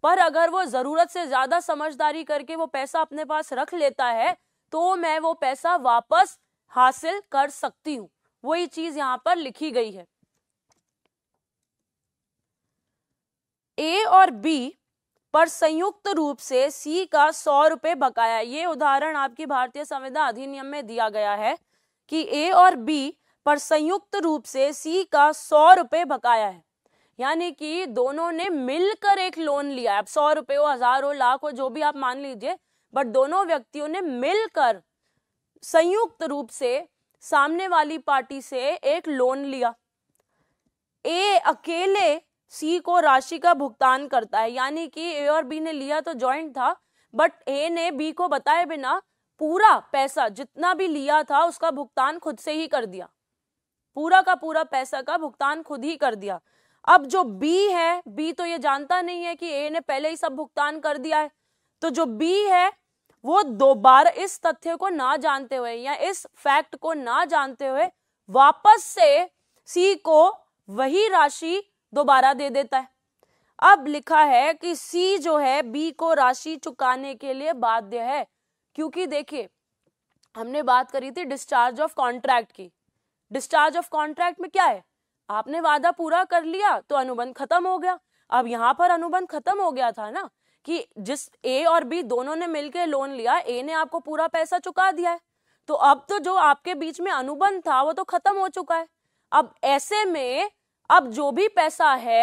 पर अगर वो जरूरत से ज्यादा समझदारी करके वो पैसा अपने पास रख लेता है तो मैं वो पैसा वापस हासिल कर सकती हूँ। वही चीज यहाँ पर लिखी गई है। ए और बी पर संयुक्त रूप से सी का 100 रुपए बकाया, ये उदाहरण आपकी भारतीय संविदा अधिनियम में दिया गया है कि ए और बी पर संयुक्त रूप से सी का 100 रुपए बकाया है, यानी कि दोनों ने मिलकर एक लोन लिया। आप 100 रुपए हो, 1000 हो, लाख हो, जो भी आप मान लीजिए, बट दोनों व्यक्तियों ने मिलकर संयुक्त रूप से सामने वाली पार्टी से एक लोन लिया। ए अकेले सी को राशि का भुगतान करता है, यानी कि ए और बी ने लिया तो जॉइंट था बट ए ने बी को बताए बिना पूरा पैसा जितना भी लिया था उसका भुगतान खुद से ही कर दिया, पूरा का पूरा पैसा का भुगतान खुद ही कर दिया। अब जो बी है, बी तो ये जानता नहीं है कि ए ने पहले ही सब भुगतान कर दिया है, तो जो बी है वो दोबारा इस तथ्य को ना जानते हुए या इस फैक्ट को ना जानते हुए वापस से सी को वही राशि दोबारा दे देता है। अब लिखा है कि सी जो है बी को राशि चुकाने के लिए बाध्य है, क्योंकि देखिए हमने बात करी थी डिस्चार्ज ऑफ कॉन्ट्रैक्ट की। डिस्चार्ज ऑफ कॉन्ट्रैक्ट में क्या है, आपने वादा पूरा कर लिया तो अनुबंध खत्म हो गया। अब यहाँ पर अनुबंध खत्म हो गया था ना कि जिस ए और बी दोनों ने मिलकर लोन लिया, ए ने आपको पूरा पैसा चुका दिया है, तो अब तो जो आपके बीच में अनुबंध था वो तो खत्म हो चुका है। अब ऐसे में अब जो भी पैसा है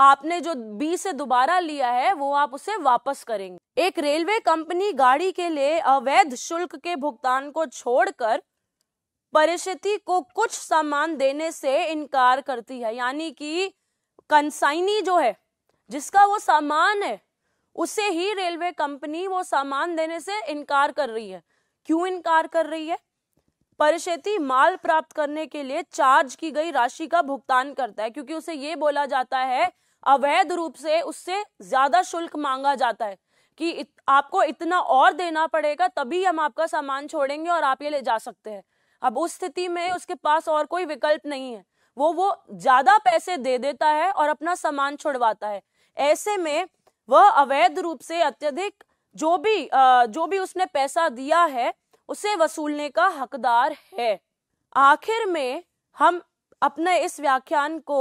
आपने जो बी से दोबारा लिया है वो आप उसे वापस करेंगे। एक रेलवे कंपनी गाड़ी के लिए अवैध शुल्क के भुगतान को छोड़कर परिषति को कुछ सामान देने से इनकार करती है, यानी कि कंसाइनी जो है जिसका वो सामान है उसे ही रेलवे कंपनी वो सामान देने से इनकार कर रही है। क्यों इनकार कर रही है? परिषति माल प्राप्त करने के लिए चार्ज की गई राशि का भुगतान करता है, क्योंकि उसे ये बोला जाता है अवैध रूप से उससे ज्यादा शुल्क मांगा जाता है कि आपको इतना और देना पड़ेगा तभी हम आपका सामान छोड़ेंगे और आप ये ले जा सकते हैं। अब उस स्थिति में उसके पास और कोई विकल्प नहीं है, वो ज्यादा पैसे दे देता है और अपना सामान छुड़वाता है। ऐसे में वह अवैध रूप से अत्यधिक जो भी उसने पैसा दिया है उसे वसूलने का हकदार है। आखिर में हम अपने इस व्याख्यान को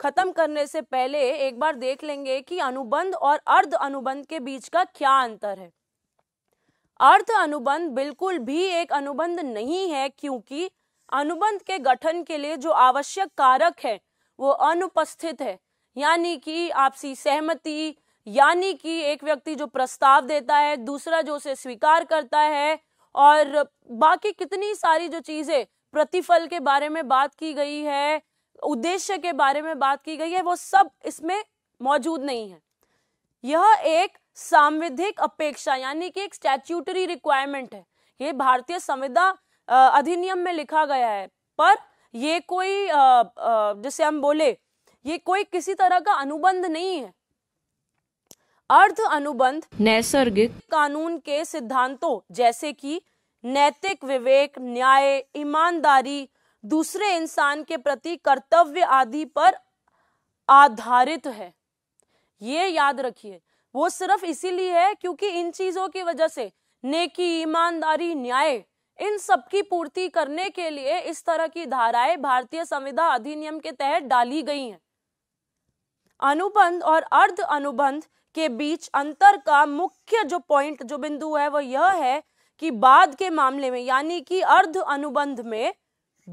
खत्म करने से पहले एक बार देख लेंगे कि अनुबंध और अर्ध अनुबंध के बीच का क्या अंतर है। अर्ध अनुबंध बिल्कुल भी एक अनुबंध नहीं है, क्योंकि अनुबंध के गठन के लिए जो आवश्यक कारक है वो अनुपस्थित है, यानी कि आपसी सहमति, यानी कि एक व्यक्ति जो प्रस्ताव देता है दूसरा जो उसे स्वीकार करता है, और बाकी कितनी सारी जो चीजें प्रतिफल के बारे में बात की गई है, उद्देश्य के बारे में बात की गई है, वो सब इसमें मौजूद नहीं है। यह एक सांविधिक अपेक्षा यानी कि एक स्टैट्यूटरी रिक्वायरमेंट है। ये भारतीय संविदा अधिनियम में लिखा गया है, पर ये कोई जैसे हम बोले ये कोई किसी तरह का अनुबंध नहीं है। अर्ध अनुबंध नैसर्गिक कानून के सिद्धांतों जैसे कि नैतिक विवेक, न्याय, ईमानदारी, दूसरे इंसान के प्रति कर्तव्य आदि पर आधारित है। ये याद रखिए, वो सिर्फ इसीलिए है क्योंकि इन चीजों की वजह से नेकी, ईमानदारी, न्याय, इन सब की पूर्ति करने के लिए इस तरह की धाराएं भारतीय संविदा अधिनियम के तहत डाली गई हैं। अनुबंध और अर्ध अनुबंध के बीच अंतर का मुख्य जो पॉइंट, जो बिंदु है वो यह है कि बाद के मामले में यानी कि अर्ध अनुबंध में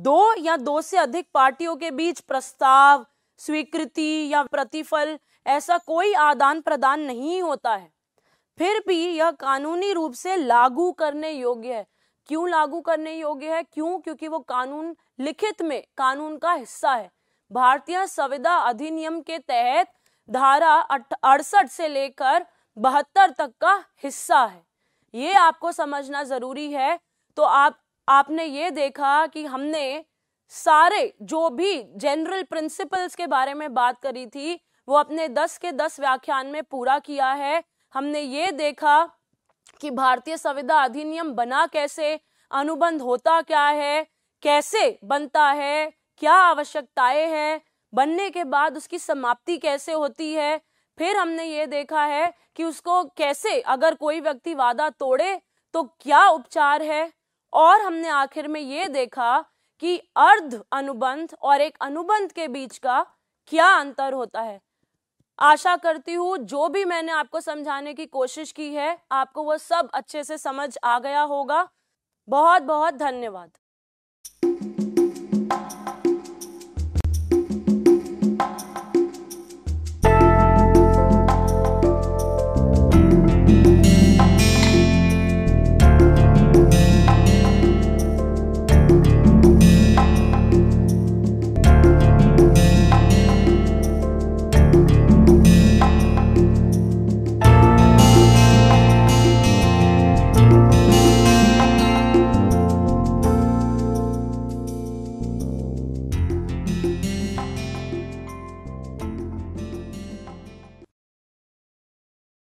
दो या दो से अधिक पार्टियों के बीच प्रस्ताव, स्वीकृति या प्रतिफल ऐसा कोई आदान प्रदान नहीं होता है। फिर भी यह कानूनी रूप से लागू करने योग्य है। क्यों लागू करने योग्य है? क्यों? क्योंकि वो कानून लिखित में कानून का हिस्सा है। भारतीय संविदा अधिनियम के तहत धारा 68 से लेकर 72 तक का हिस्सा है। ये आपको समझना जरूरी है। तो आपने ये देखा कि हमने सारे जो भी जनरल प्रिंसिपल्स के बारे में बात करी थी वो अपने 10 के 10 व्याख्यान में पूरा किया है। हमने ये देखा कि भारतीय संविदा अधिनियम बना कैसे, अनुबंध होता क्या है, कैसे बनता है, क्या आवश्यकताएं हैं, बनने के बाद उसकी समाप्ति कैसे होती है। फिर हमने ये देखा है कि उसको कैसे, अगर कोई व्यक्ति वादा तोड़े तो क्या उपचार है, और हमने आखिर में ये देखा कि अर्ध अनुबंध और एक अनुबंध के बीच का क्या अंतर होता है। आशा करती हूँ जो भी मैंने आपको समझाने की कोशिश की है आपको वो सब अच्छे से समझ आ गया होगा। बहुत बहुत धन्यवाद।